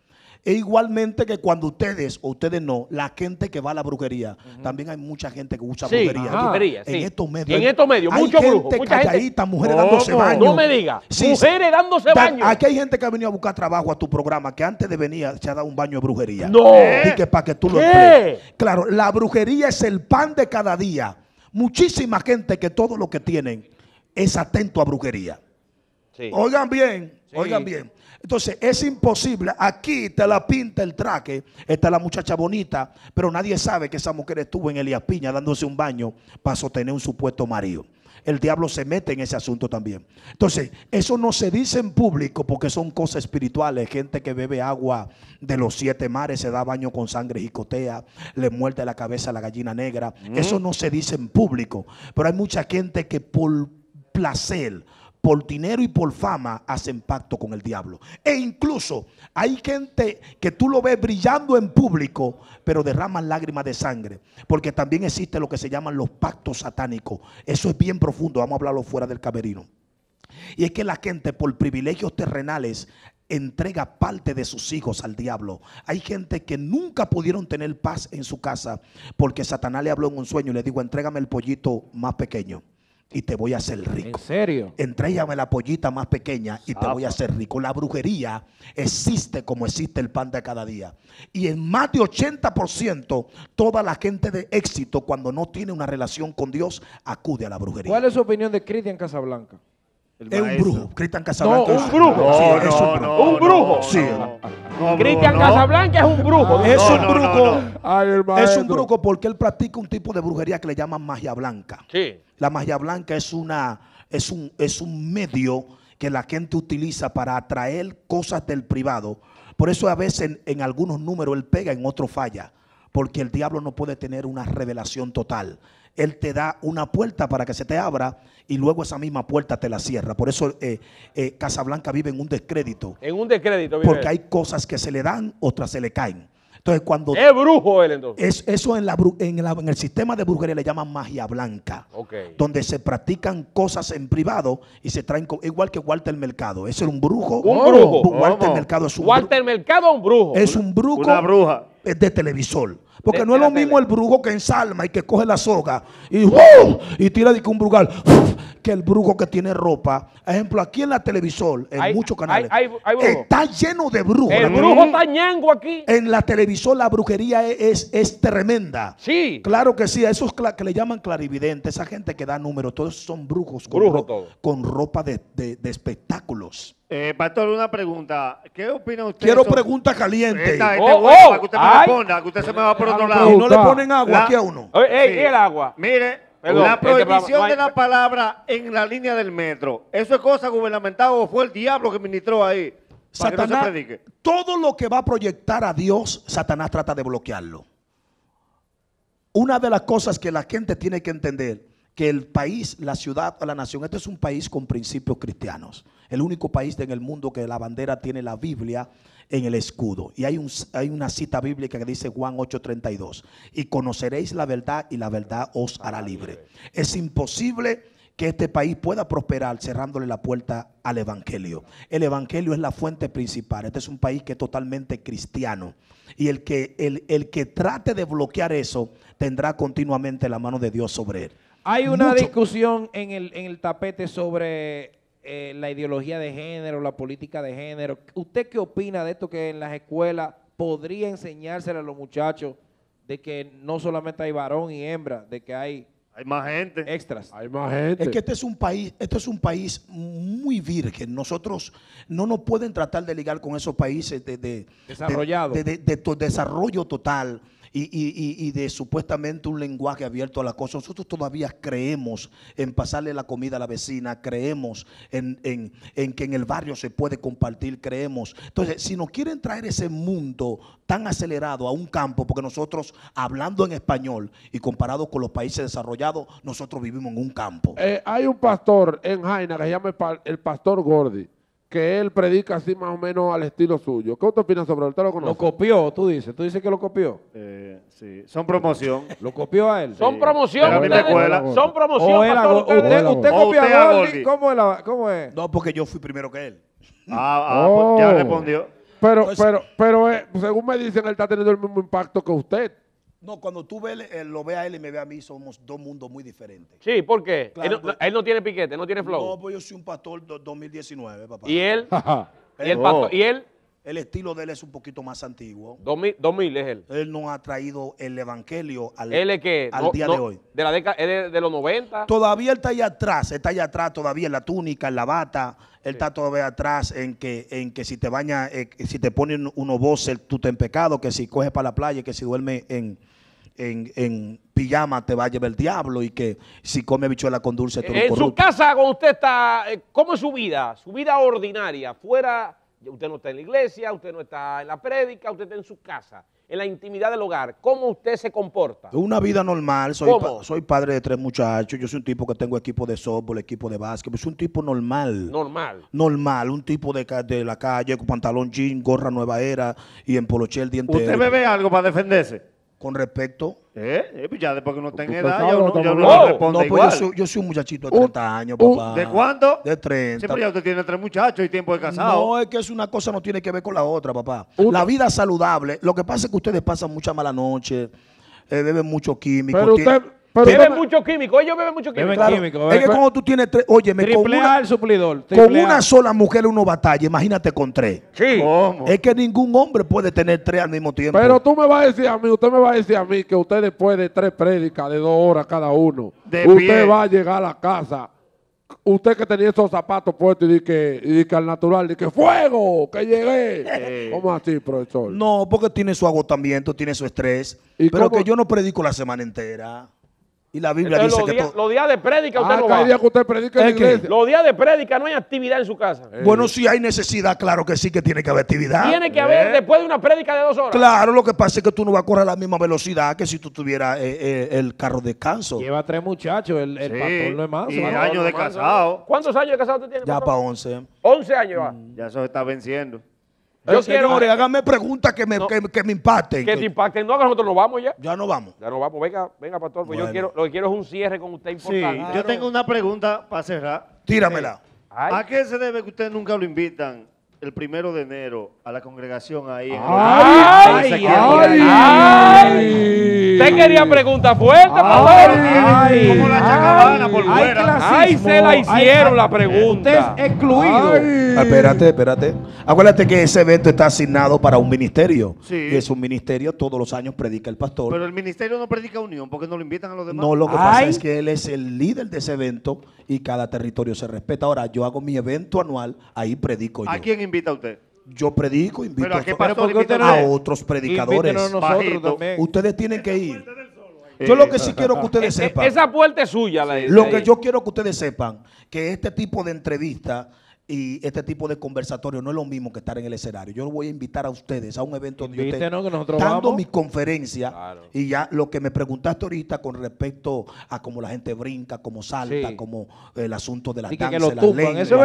E igualmente que cuando ustedes no, la gente que va a la brujería, también hay mucha gente que usa brujería. En estos medios. En estos medios, mucho brujo. Hay gente calladita, mujeres dándose baño. No me diga, mujeres dándose baño. Aquí hay gente que ha venido a buscar trabajo a tu programa, que antes de venir se ha dado un baño de brujería. No. Que para que tú lo emplees. Claro, la brujería es el pan de cada día. Muchísima gente que todo lo que tienen es atento a brujería. Sí. Oigan bien, oigan bien. Entonces es imposible. Aquí te la pinta el traje, está la muchacha bonita, pero nadie sabe que esa mujer estuvo en Elías Piña dándose un baño para sostener un supuesto marido. El diablo se mete en ese asunto también. Entonces eso no se dice en público porque son cosas espirituales. Gente que bebe agua de los 7 mares, se da baño con sangre jicotea, le muerde la cabeza a la gallina negra. Eso no se dice en público, pero hay mucha gente que por placer, por dinero y por fama hacen pacto con el diablo. E incluso hay gente que tú lo ves brillando en público, pero derraman lágrimas de sangre. Porque también existe lo que se llaman los pactos satánicos. Eso es bien profundo, vamos a hablarlo fuera del camerino. Y es que la gente por privilegios terrenales entrega parte de sus hijos al diablo. Hay gente que nunca pudieron tener paz en su casa porque Satanás le habló en un sueño y le dijo: entrégame el pollito más pequeño. y te voy a hacer rico. ¿En serio? Entrégame la pollita más pequeña y te voy a hacer rico. La brujería existe como existe el pan de cada día. Y en más de 80% toda la gente de éxito, cuando no tiene una relación con Dios, acude a la brujería. ¿Cuál es su opinión de Cristian Casablanca? Es un brujo. Cristian Casablanca. No, un brujo. No, sí, no, es un brujo. No, un brujo. No, sí. No, Cristian Casablanca es un brujo. Es un brujo. Es un brujo porque él practica un tipo de brujería que le llaman magia blanca. Sí. La magia blanca es un medio que la gente utiliza para atraer cosas del privado. Por eso a veces en algunos números él pega, en otros falla. Porque el diablo no puede tener una revelación total. Él te da una puerta para que se te abra y luego esa misma puerta te la cierra. Por eso Casablanca vive en un descrédito. En un descrédito vive. Porque hay cosas que se le dan, otras se le caen. Entonces cuando... ¿Es brujo él entonces? Eso en el sistema de brujería le llaman magia blanca. Okay. Donde se practican cosas en privado y se traen... Igual que Walter Mercado. Ese era un brujo. Un brujo. Walter Mercado es un brujo. Es un brujo. Una bruja. Es de televisor. Porque no es lo mismo el brujo que ensalma y que coge la soga y tira de un brugal que el brujo que tiene ropa. Ejemplo, aquí en la televisor, en muchos canales, está lleno de brujos. El brujo está ñengo aquí. En la televisor la brujería es tremenda. Sí. Claro que sí, a esos que le llaman clarividentes, esa gente que da números, todos son brujos con ropa de espectáculos. Pastor, una pregunta. ¿Qué opina usted? Quiero pregunta caliente. Para que usted me responda, que usted se me va por otro lado. Y no le ponen agua aquí a uno. Sí. ¿El agua? Mire, la prohibición de la palabra en la línea del metro, ¿eso es cosa gubernamental o fue el diablo que ministró ahí? Satanás, para que no se predique. Todo lo que va a proyectar a Dios, Satanás trata de bloquearlo. Una de las cosas que la gente tiene que entender, que el país, la ciudad, la nación, este es un país con principios cristianos. El único país en el mundo que la bandera tiene la Biblia en el escudo. Y hay una cita bíblica que dice Juan 8:32. Y conoceréis la verdad y la verdad os hará libre. Es imposible que este país pueda prosperar cerrándole la puerta al evangelio. El evangelio es la fuente principal. Este es un país que es totalmente cristiano. Y el que trate de bloquear eso tendrá continuamente la mano de Dios sobre él. Hay una discusión en el tapete sobre la ideología de género, la política de género. ¿Usted qué opina de esto que en las escuelas podría enseñárselo a los muchachos de que no solamente hay varón y hembra, de que hay más gente, extras? Hay más gente. Es que este es un país muy virgen. Nosotros no nos pueden tratar de ligar con esos países de desarrollo total. Y de supuestamente un lenguaje abierto a la cosa. Nosotros todavía creemos en pasarle la comida a la vecina, creemos en que en el barrio se puede compartir, creemos. Entonces, si nos quieren traer ese mundo tan acelerado a un campo, porque nosotros hablando en español y comparado con los países desarrollados, nosotros vivimos en un campo. Hay un pastor en Jaina que se llama el Pastor Gordi, que él predica así más o menos al estilo suyo. ¿Qué usted opina sobre él? ¿Usted lo conoce? Lo copió, tú dices que lo copió. Sí, son promoción. ¿Lo copió a él? Son promoción. Pero a mí me cuela. Son promoción. ¿Usted copió a Gordi? ¿Cómo es? No, porque yo fui primero que él. Pues ya respondió. Pero según me dicen, él está teniendo el mismo impacto que usted. No, cuando tú lo ve a él y me ve a mí, somos dos mundos muy diferentes. Sí, ¿por qué? Claro, él no tiene piquete, no tiene flow. No, pues yo soy un pastor 2019, papá. ¿Y él? ¿Y él? El estilo de él es un poquito más antiguo. 2000 es él. Él nos ha traído el evangelio al día de hoy. De la década, de los 90. Todavía él está allá atrás, todavía en la túnica, en la bata. Él está todavía atrás en que si te bañas, si te ponen unos voces, tú te en pecado, que si coges para la playa, que si duermes en pijama te va a llevar el diablo y que si come bichuela con dulce tú lo corrupto. En su casa cuando usted está, ¿cómo es su vida? Su vida ordinaria, fuera, usted no está en la iglesia, usted no está en la prédica, usted está en su casa, en la intimidad del hogar, ¿cómo usted se comporta? Una vida normal, soy padre de 3 muchachos, yo soy un tipo que tengo equipo de softball, equipo de básquet, soy un tipo normal. Normal. Normal, un tipo de la calle, con pantalón jean, gorra nueva era y en poloché el diente. ¿Usted bebe algo para defenderse? Con respecto. Ya después que no tenga edad, yo no respondo igual. Yo soy un muchachito de 30 años, papá. ¿De cuándo? De 30. Siempre ya usted tiene 3 muchachos y tiempo de casado. No, es que es una cosa no tiene que ver con la otra, papá. La vida saludable, lo que pasa es que ustedes pasan mucha mala noche, beben mucho químico. Pero usted... Beben mucho químico, ellos beben mucho químico. Claro, es que cuando tú tienes tres, óyeme, con una sola mujer uno batalla, imagínate con tres. Sí. ¿Cómo? Es que ningún hombre puede tener tres al mismo tiempo. Pero tú me vas a decir a mí, usted me va a decir a mí que usted después de tres prédicas de 2 horas cada uno, usted va a llegar a la casa, usted que tenía esos zapatos puestos y que al natural, y que fuego, que llegué. ¿Cómo así, profesor? No, porque tiene su agotamiento, tiene su estrés. Pero que yo no predico la semana entera. Y la Biblia entonces, dice que los días de prédica usted no va. Día que usted predica en iglesia. Los días de prédica no hay actividad en su casa. Bueno, si hay necesidad, claro que sí que tiene que haber actividad. Tiene que haber después de una prédica de 2 horas. Claro, lo que pasa es que tú no vas a correr a la misma velocidad que si tú tuvieras el carro de descanso. Lleva 3 muchachos, el pastor no es más. Y años de casado. ¿Cuántos años de casado usted tiene? Ya para 11. 11 años va. Ya se está venciendo. Yo señores, háganme preguntas que me impacten. Que te impacten. No, que nosotros nos vamos ya. Ya no vamos. Ya no vamos. Venga, venga, pastor. Pues bueno. Lo que quiero es un cierre con usted importante. Sí, claro. Yo tengo una pregunta para cerrar. Tíramela. ¿A qué se debe que ustedes nunca lo invitan el 1 de enero a la congregación ahí? ¡Ay! Usted quería pregunta fuerte, pastor. Como la chacabana por fuera. ¡Ay, se la hicieron la pregunta! Usted es excluido. Espérate, espérate. Acuérdate que ese evento está asignado para un ministerio. Sí. Y es un ministerio, todos los años predica el pastor. Pero el ministerio no predica unión, porque no lo invitan a los demás. No, lo que pasa es que él es el líder de ese evento y cada territorio se respeta. Ahora, yo hago mi evento anual, ahí predico yo. ¿A quién invita usted? Yo predico, invito a otros predicadores. Nosotros ustedes tienen que ir. Yo lo que sí quiero que ustedes sepan. Esa puerta es suya. Lo que yo quiero que ustedes sepan, que este tipo de entrevista y este tipo de conversatorio no es lo mismo que estar en el escenario. Yo voy a invitar a ustedes a un evento donde yo esté dando mi conferencia. Claro. Y ya lo que me preguntaste ahorita con respecto a cómo la gente brinca, cómo salta, cómo el asunto de las danzas, las lenguas. ¿Eso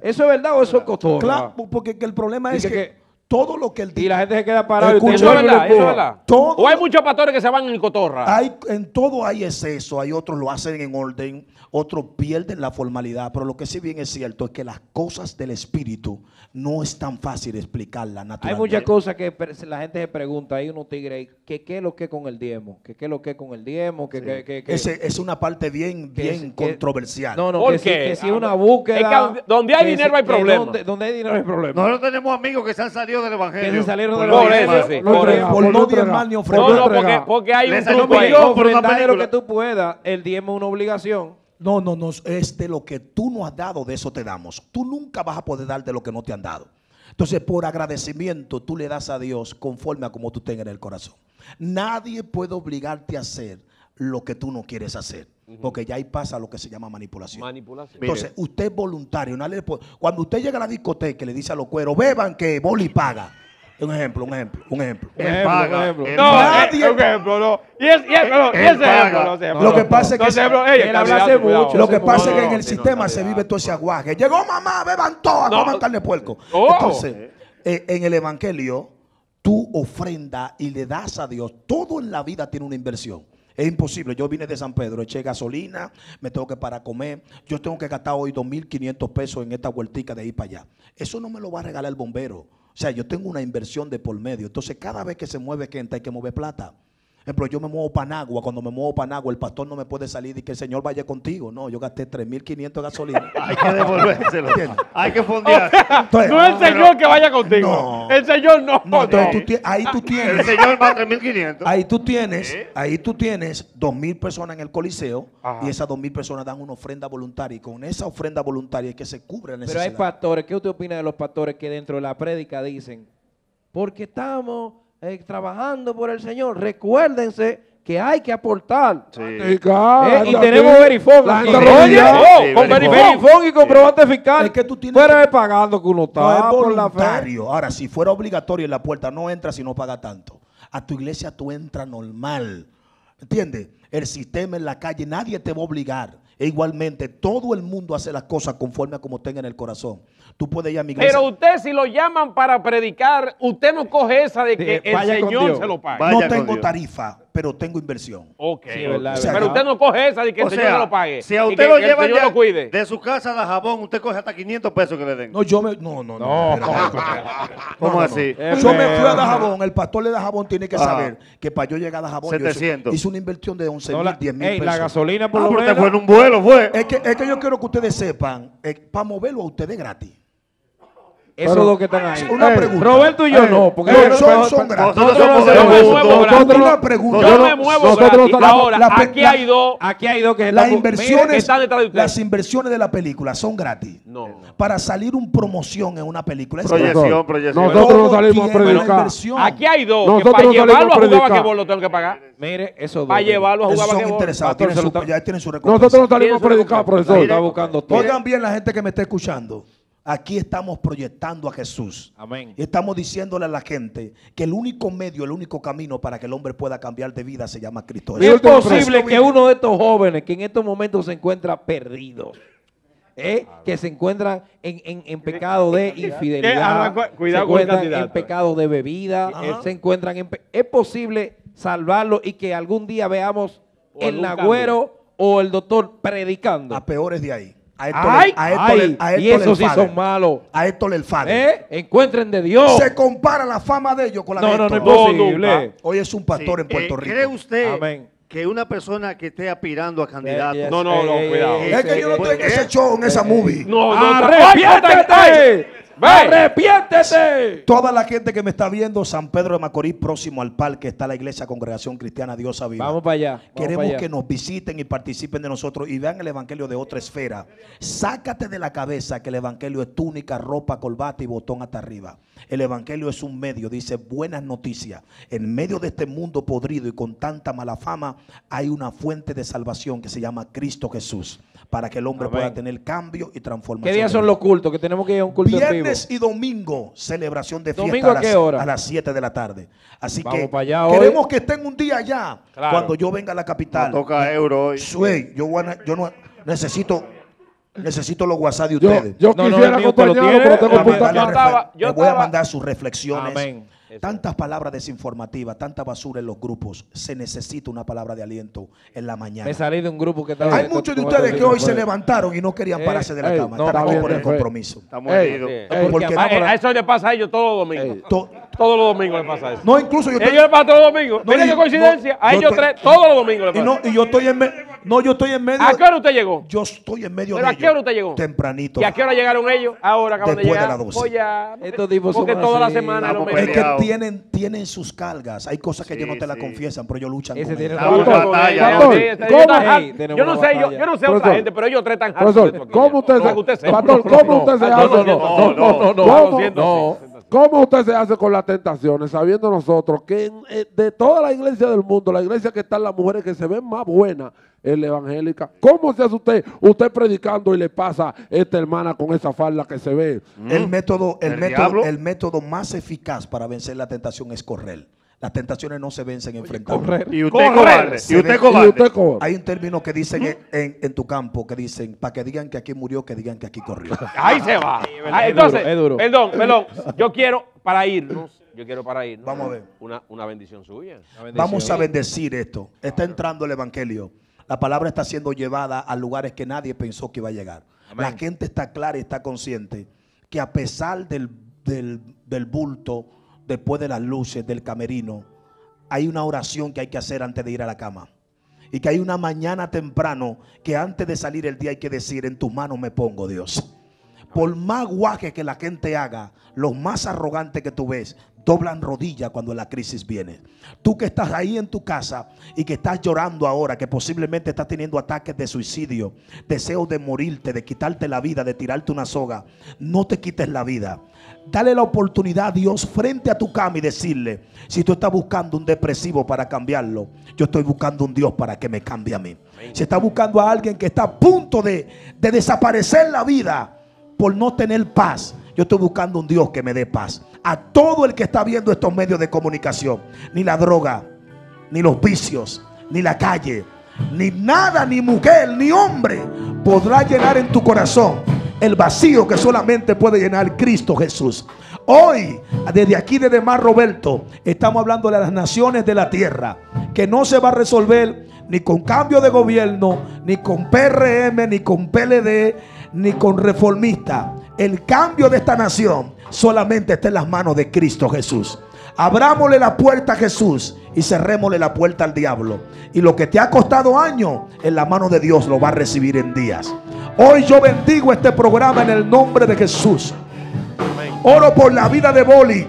es verdad o eso es costoso? Claro, porque el problema es que todo lo que él dice. Y la gente se queda parada. Eso es verdad, eso es verdad. O hay muchos pastores que se van en cotorra. En todo hay exceso, hay otros lo hacen en orden, otros pierden la formalidad. Pero lo que sí bien es cierto es que las cosas del espíritu no es tan fácil explicarlas naturalmente. Hay muchas cosas que la gente se pregunta, hay unos tigres, ¿qué es lo que con el diezmo? ¿Qué es lo que con el diezmo? Es una parte bien controversial. No, no, que si es una búsqueda. Donde hay dinero hay problema. Donde hay dinero hay problema. Nosotros tenemos amigos que se han salido del evangelio. Que se salieron del evangelio. Por no diezmar ni ofrendar. No, porque hay un truco ahí. Ofrendar lo que tú puedas, el diezmo es una obligación. No, es de lo que tú no has dado, de eso te damos. Tú nunca vas a poder dar de lo que no te han dado. Entonces, por agradecimiento, tú le das a Dios conforme a como tú tengas en el corazón. Nadie puede obligarte a hacer lo que tú no quieres hacer. Porque ya ahí pasa lo que se llama manipulación. Entonces, usted es voluntario. Cuando usted llega a la discoteca y le dice a los cueros, beban que Boli paga. Un ejemplo. Lo que pasa es que en el sistema se vive todo ese aguaje. Llegó mamá, beban todas, coman carne de puerco. Entonces, en el evangelio, tú ofrendas y le das a Dios. Todo en la vida tiene una inversión. Es imposible. Yo vine de San Pedro, eché gasolina, me tengo que parar a comer. Yo tengo que gastar hoy 2.500 pesos en esta vueltica de ir para allá. Eso no me lo va a regalar el bombero. O sea, yo tengo una inversión de por medio. Entonces, cada vez que se mueve gente hay que mover plata. Por ejemplo, yo me muevo para Nagua. Cuando me muevo para Nagua, el pastor no me puede salir y que el Señor vaya contigo. No, yo gasté 3.500 de gasolina. Hay que devolvérselo. Hay que fondear. Entonces, no es el Señor que vaya contigo. No. El Señor no. Ahí tú tienes. El Señor va a 3.500. Ahí tú tienes 2.000 personas en el Coliseo. Ajá. Y esas 2.000 personas dan una ofrenda voluntaria. Y con esa ofrenda voluntaria es que se cubre la necesidad. Pero hay pastores. ¿Qué usted opina de los pastores que dentro de la prédica dicen? Porque estamos trabajando por el Señor, recuérdense que hay que aportar. Sí. Y tenemos verifón. Con verifón y comprobante fiscal. Es que tú tienes fuera de pagando que uno está. No es voluntario. Por la fe. Ahora, si fuera obligatorio en la puerta, no entras si no pagas tanto. A tu iglesia tú entras normal. ¿Entiendes? El sistema en la calle, nadie te va a obligar. E igualmente, todo el mundo hace las cosas conforme a como tenga en el corazón. Tú puedes ir a mi iglesia. Pero usted, si lo llaman para predicar, usted no coge esa de que el Señor se lo pague. No tengo tarifa. pero tengo inversión. Ok. Sí, verdad, o sea, pero usted no coge esa de que el Señor no lo pague. Si a usted lo llevan de su casa a Dajabón, usted coge hasta 500 pesos que le den. No, yo me... ¿Cómo así? Yo me fui a Dajabón. El pastor de Dajabón tiene que saber que para yo llegar a Dajabón, 700. Hice una inversión de 11,000, 10,000 pesos. La gasolina por lo menos. Fue en un vuelo, fue. Es que yo quiero que ustedes sepan, para moverlo a ustedes gratis. Esos dos que están ahí. Una pregunta. Roberto y yo no, porque son gratis. Yo me muevo gratis. Ahora, aquí hay dos que están detrás de ustedes. Las inversiones de la película son gratis. No. Para salir una promoción en una película. Proyección. Nosotros no salimos a predicar. Aquí hay dos que para llevarlo a jugar basquetbol lo tengo que pagar. Mire, esos dos. Para llevarlo a jugar basquetbol. Ya tienen su recompensa. Nosotros no salimos a predicar, profesor. Está buscando todo. Oigan bien la gente que me está escuchando. Aquí estamos proyectando a Jesús. Amén. Estamos diciéndole a la gente que el único medio, el único camino para que el hombre pueda cambiar de vida se llama Cristo. Es posible que uno de estos jóvenes que en estos momentos se encuentra perdido, que se encuentran en pecado de infidelidad, cuidado, se encuentran en pecado de bebida, se encuentran en es posible salvarlo y que algún día veamos el Nagüero o el doctor predicando. A peores de ahí. Y esos sí son malos. A esto le falta. Encuentren de Dios. Se compara la fama de ellos con la de Dios. No es posible. Hoy es un pastor en Puerto Rico. ¿Cree usted que una persona que esté aspirando a candidato? No, cuidado. Es que yo no estoy en ese show, en esa movie. No. ¡Arrepiéntete! ¡Arrepiéntete! Toda la gente que me está viendo, San Pedro de Macorís, próximo al parque, está la iglesia Congregación Cristiana Dios Viva. Vamos para allá. Queremos que nos visiten y participen de nosotros y vean el evangelio de otra esfera. Sácate de la cabeza que el evangelio es túnica, ropa, corbata y botón hasta arriba. El evangelio es un medio, dice buenas noticias. En medio de este mundo podrido y con tanta mala fama, hay una fuente de salvación que se llama Cristo Jesús, para que el hombre pueda tener cambio y transformación. ¿Qué días son los cultos? Que tenemos que ir a un culto en vivo. Viernes y domingo, celebración de fiesta a las 7 de la tarde. Así que queremos que estén un día allá. Cuando yo venga a la capital. Toca euro hoy. Yo no necesito los WhatsApp de ustedes. Yo quisiera acompañarlo, pero tengo computadora. Les voy a mandar sus reflexiones. Amén. Tantas palabras desinformativas, tanta basura en los grupos. Se necesita una palabra de aliento en la mañana. Me salí de un grupo que estaba... Hay muchos de ustedes que hoy se levantaron y no querían pararse de la cama. Están por el compromiso. Estamos heridos. A eso le pasa a ellos todos los domingos. Todos los domingos les pasa eso. No, incluso yo... Ellos les pasa todos los domingos. Mira qué coincidencia. A ellos tres, todos los domingos les pasa. Y yo estoy en medio... No, yo estoy en medio. ¿A qué hora usted llegó? Yo estoy en medio de ellos. ¿Pero a qué hora usted llegó? Tempranito. ¿Y a qué hora llegaron ellos? Ahora acaban de llegar. Después de las 12. Estos tipos son así. Porque toda la semana no me... Es que tienen sus cargas. Hay cosas que ellos no te las confiesan, pero ellos luchan con ellos. Yo no sé otra gente, pero ellos tres tan hartos. ¿Cómo usted se hace? ¿Cómo usted se hace? No. ¿Cómo usted se hace con las tentaciones? Sabiendo nosotros que de toda la iglesia del mundo, la iglesia que están las mujeres que se ven más buenas es la evangélica. ¿Cómo se hace usted? Usted predicando y le pasa esta hermana con esa falda que se ve. El método más eficaz para vencer la tentación es correr. Las tentaciones no se vencen enfrentando. Y usted cobarde. Hay un término que dicen en tu campo, que dicen, para que digan que aquí murió, que digan que aquí corrió. Ahí se va. Entonces, es duro. Perdón. Yo quiero para irnos. Vamos a ver. Una bendición suya. Una bendición. Vamos a bendecir esto. Está entrando el evangelio. La palabra está siendo llevada a lugares que nadie pensó que iba a llegar. Amén. La gente está clara y está consciente que a pesar del bulto, después de las luces del camerino, hay una oración que hay que hacer antes de ir a la cama. Y que hay una mañana temprano que antes de salir el día hay que decir, en tus manos me pongo, Dios. Por más guaje que la gente haga, los más arrogantes que tú ves, doblan rodillas cuando la crisis viene. Tú que estás ahí en tu casa y que estás llorando ahora, que posiblemente estás teniendo ataques de suicidio, deseos de morirte, de quitarte la vida, de tirarte una soga, no te quites la vida. Dale la oportunidad a Dios frente a tu cama y decirle, si tú estás buscando un depresivo para cambiarlo, yo estoy buscando un Dios para que me cambie a mí. Si estás buscando a alguien que está a punto de desaparecer la vida por no tener paz, yo estoy buscando un Dios que me dé paz. A todo el que está viendo estos medios de comunicación, ni la droga, ni los vicios, ni la calle, ni nada, ni mujer, ni hombre, podrá llenar en tu corazón el vacío que solamente puede llenar Cristo Jesús. Hoy, desde aquí, desde Mar Roberto, estamos hablando de las naciones de la tierra. que no se va a resolver ni con cambio de gobierno, ni con PRM, ni con PLD, ni con reformista. El cambio de esta nación solamente está en las manos de Cristo Jesús. Abrámosle la puerta a Jesús y cerrémosle la puerta al diablo. Y lo que te ha costado años, en la mano de Dios lo va a recibir en días. Hoy yo bendigo este programa en el nombre de Jesús. Oro por la vida de Boli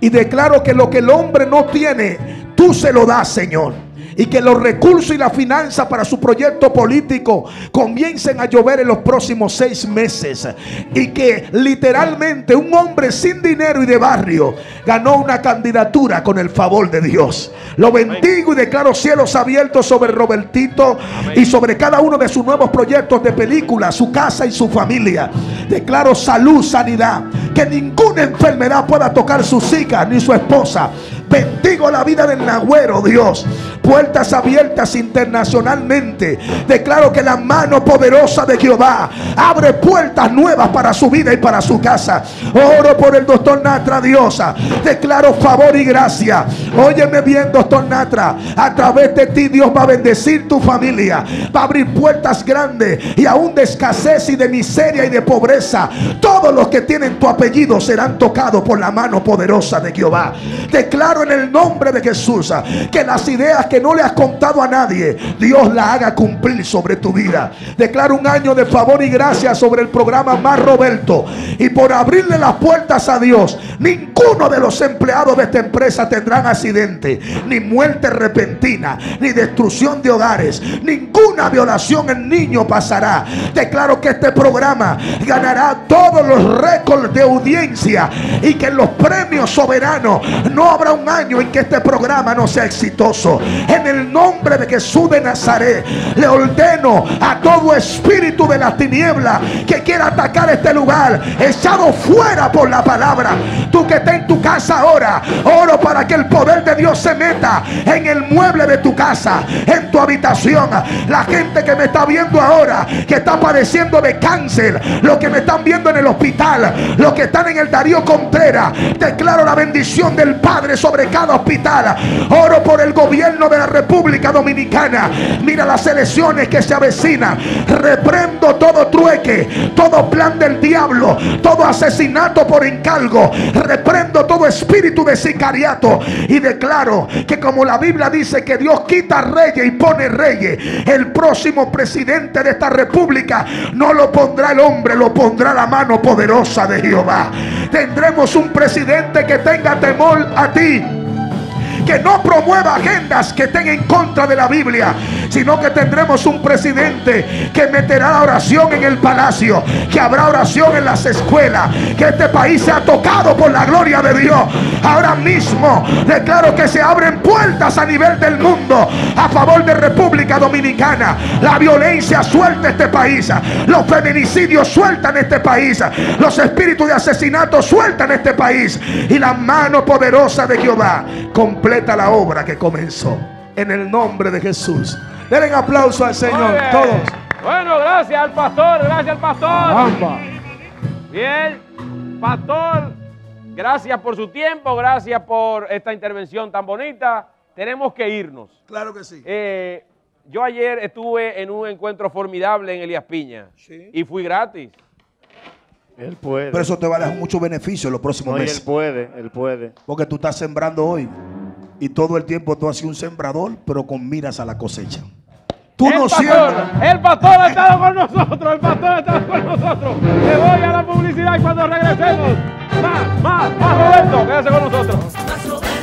y declaro que lo que el hombre no tiene, tú se lo das, Señor. Y que los recursos y la finanza para su proyecto político comiencen a llover en los próximos 6 meses. Y que literalmente un hombre sin dinero y de barrio ganó una candidatura con el favor de Dios. Lo bendigo y declaro cielos abiertos sobre Robertito. Amén. Y sobre cada uno de sus nuevos proyectos de película, su casa y su familia. Declaro salud, sanidad, que ninguna enfermedad pueda tocar sus hijas ni su esposa. Bendigo la vida del Nagüero, Dios. Puertas abiertas internacionalmente. Declaro que la mano poderosa de Jehová abre puertas nuevas para su vida y para su casa. Oro por el doctor Nastra, Dios. Declaro favor y gracia. Óyeme bien, doctor Nastra. A través de ti Dios va a bendecir tu familia. Va a abrir puertas grandes y aún de escasez y de miseria y de pobreza. Todos los que tienen tu apellido serán tocados por la mano poderosa de Jehová. Declaro en el nombre de Jesús que las ideas que no le has contado a nadie, Dios las haga cumplir sobre tu vida. Declaro un año de favor y gracia sobre el programa Mar Roberto, y por abrirle las puertas a Dios, ninguno de los empleados de esta empresa tendrán accidente, ni muerte repentina, ni destrucción de hogares, ninguna violación en niño pasará. Declaro que este programa ganará todos los récords de audiencia y que en los premios soberanos no habrá un año en que este programa no sea exitoso. En el nombre de Jesús de Nazaret, le ordeno a todo espíritu de las tinieblas que quiera atacar este lugar, echado fuera por la palabra. Tú que estás en tu casa ahora, oro para que el poder de Dios se meta en el mueble de tu casa, en tu habitación. La gente que me está viendo ahora, que está padeciendo de cáncer, los que me están viendo en el hospital, los que están en el Darío Contreras, declaro la bendición del Padre sobre cada hospital. Oro por el gobierno de la República Dominicana. Mira las elecciones que se avecinan. Reprendo todo trueque, todo plan del diablo, todo asesinato por encargo. Reprendo todo espíritu de sicariato y declaro que, como la Biblia dice, que Dios quita reyes y pone reyes, el próximo presidente de esta república no lo pondrá el hombre, lo pondrá la mano poderosa de Jehová. Tendremos un presidente que tenga temor a ti, que no promueva agendas que estén en contra de la Biblia, sino que tendremos un presidente que meterá la oración en el palacio, que habrá oración en las escuelas, que este país sea tocado por la gloria de Dios. Ahora mismo declaro que se abren puertas a nivel del mundo a favor de República Dominicana. La violencia suelta este país, los feminicidios sueltan este país, los espíritus de asesinato sueltan este país, y la mano poderosa de Jehová completa la obra que comenzó, en el nombre de Jesús. Denle un aplauso al Señor. Oye, todos. Bueno, gracias al pastor, gracias al pastor. Vamos. Bien, pastor, gracias por su tiempo, gracias por esta intervención tan bonita. Tenemos que irnos. Claro que sí. Yo ayer estuve en un encuentro formidable en Elías Piña, sí, y fui gratis. Él puede. Pero eso te va a dar mucho beneficio en los próximos meses. Él puede, él puede. Porque tú estás sembrando hoy. Y todo el tiempo tú has sido un sembrador, pero con miras a la cosecha. Tú no siembras. El pastor ha estado con nosotros, el pastor ha estado con nosotros. Le voy a la publicidad y cuando regresemos, más Roberto, quédese con nosotros.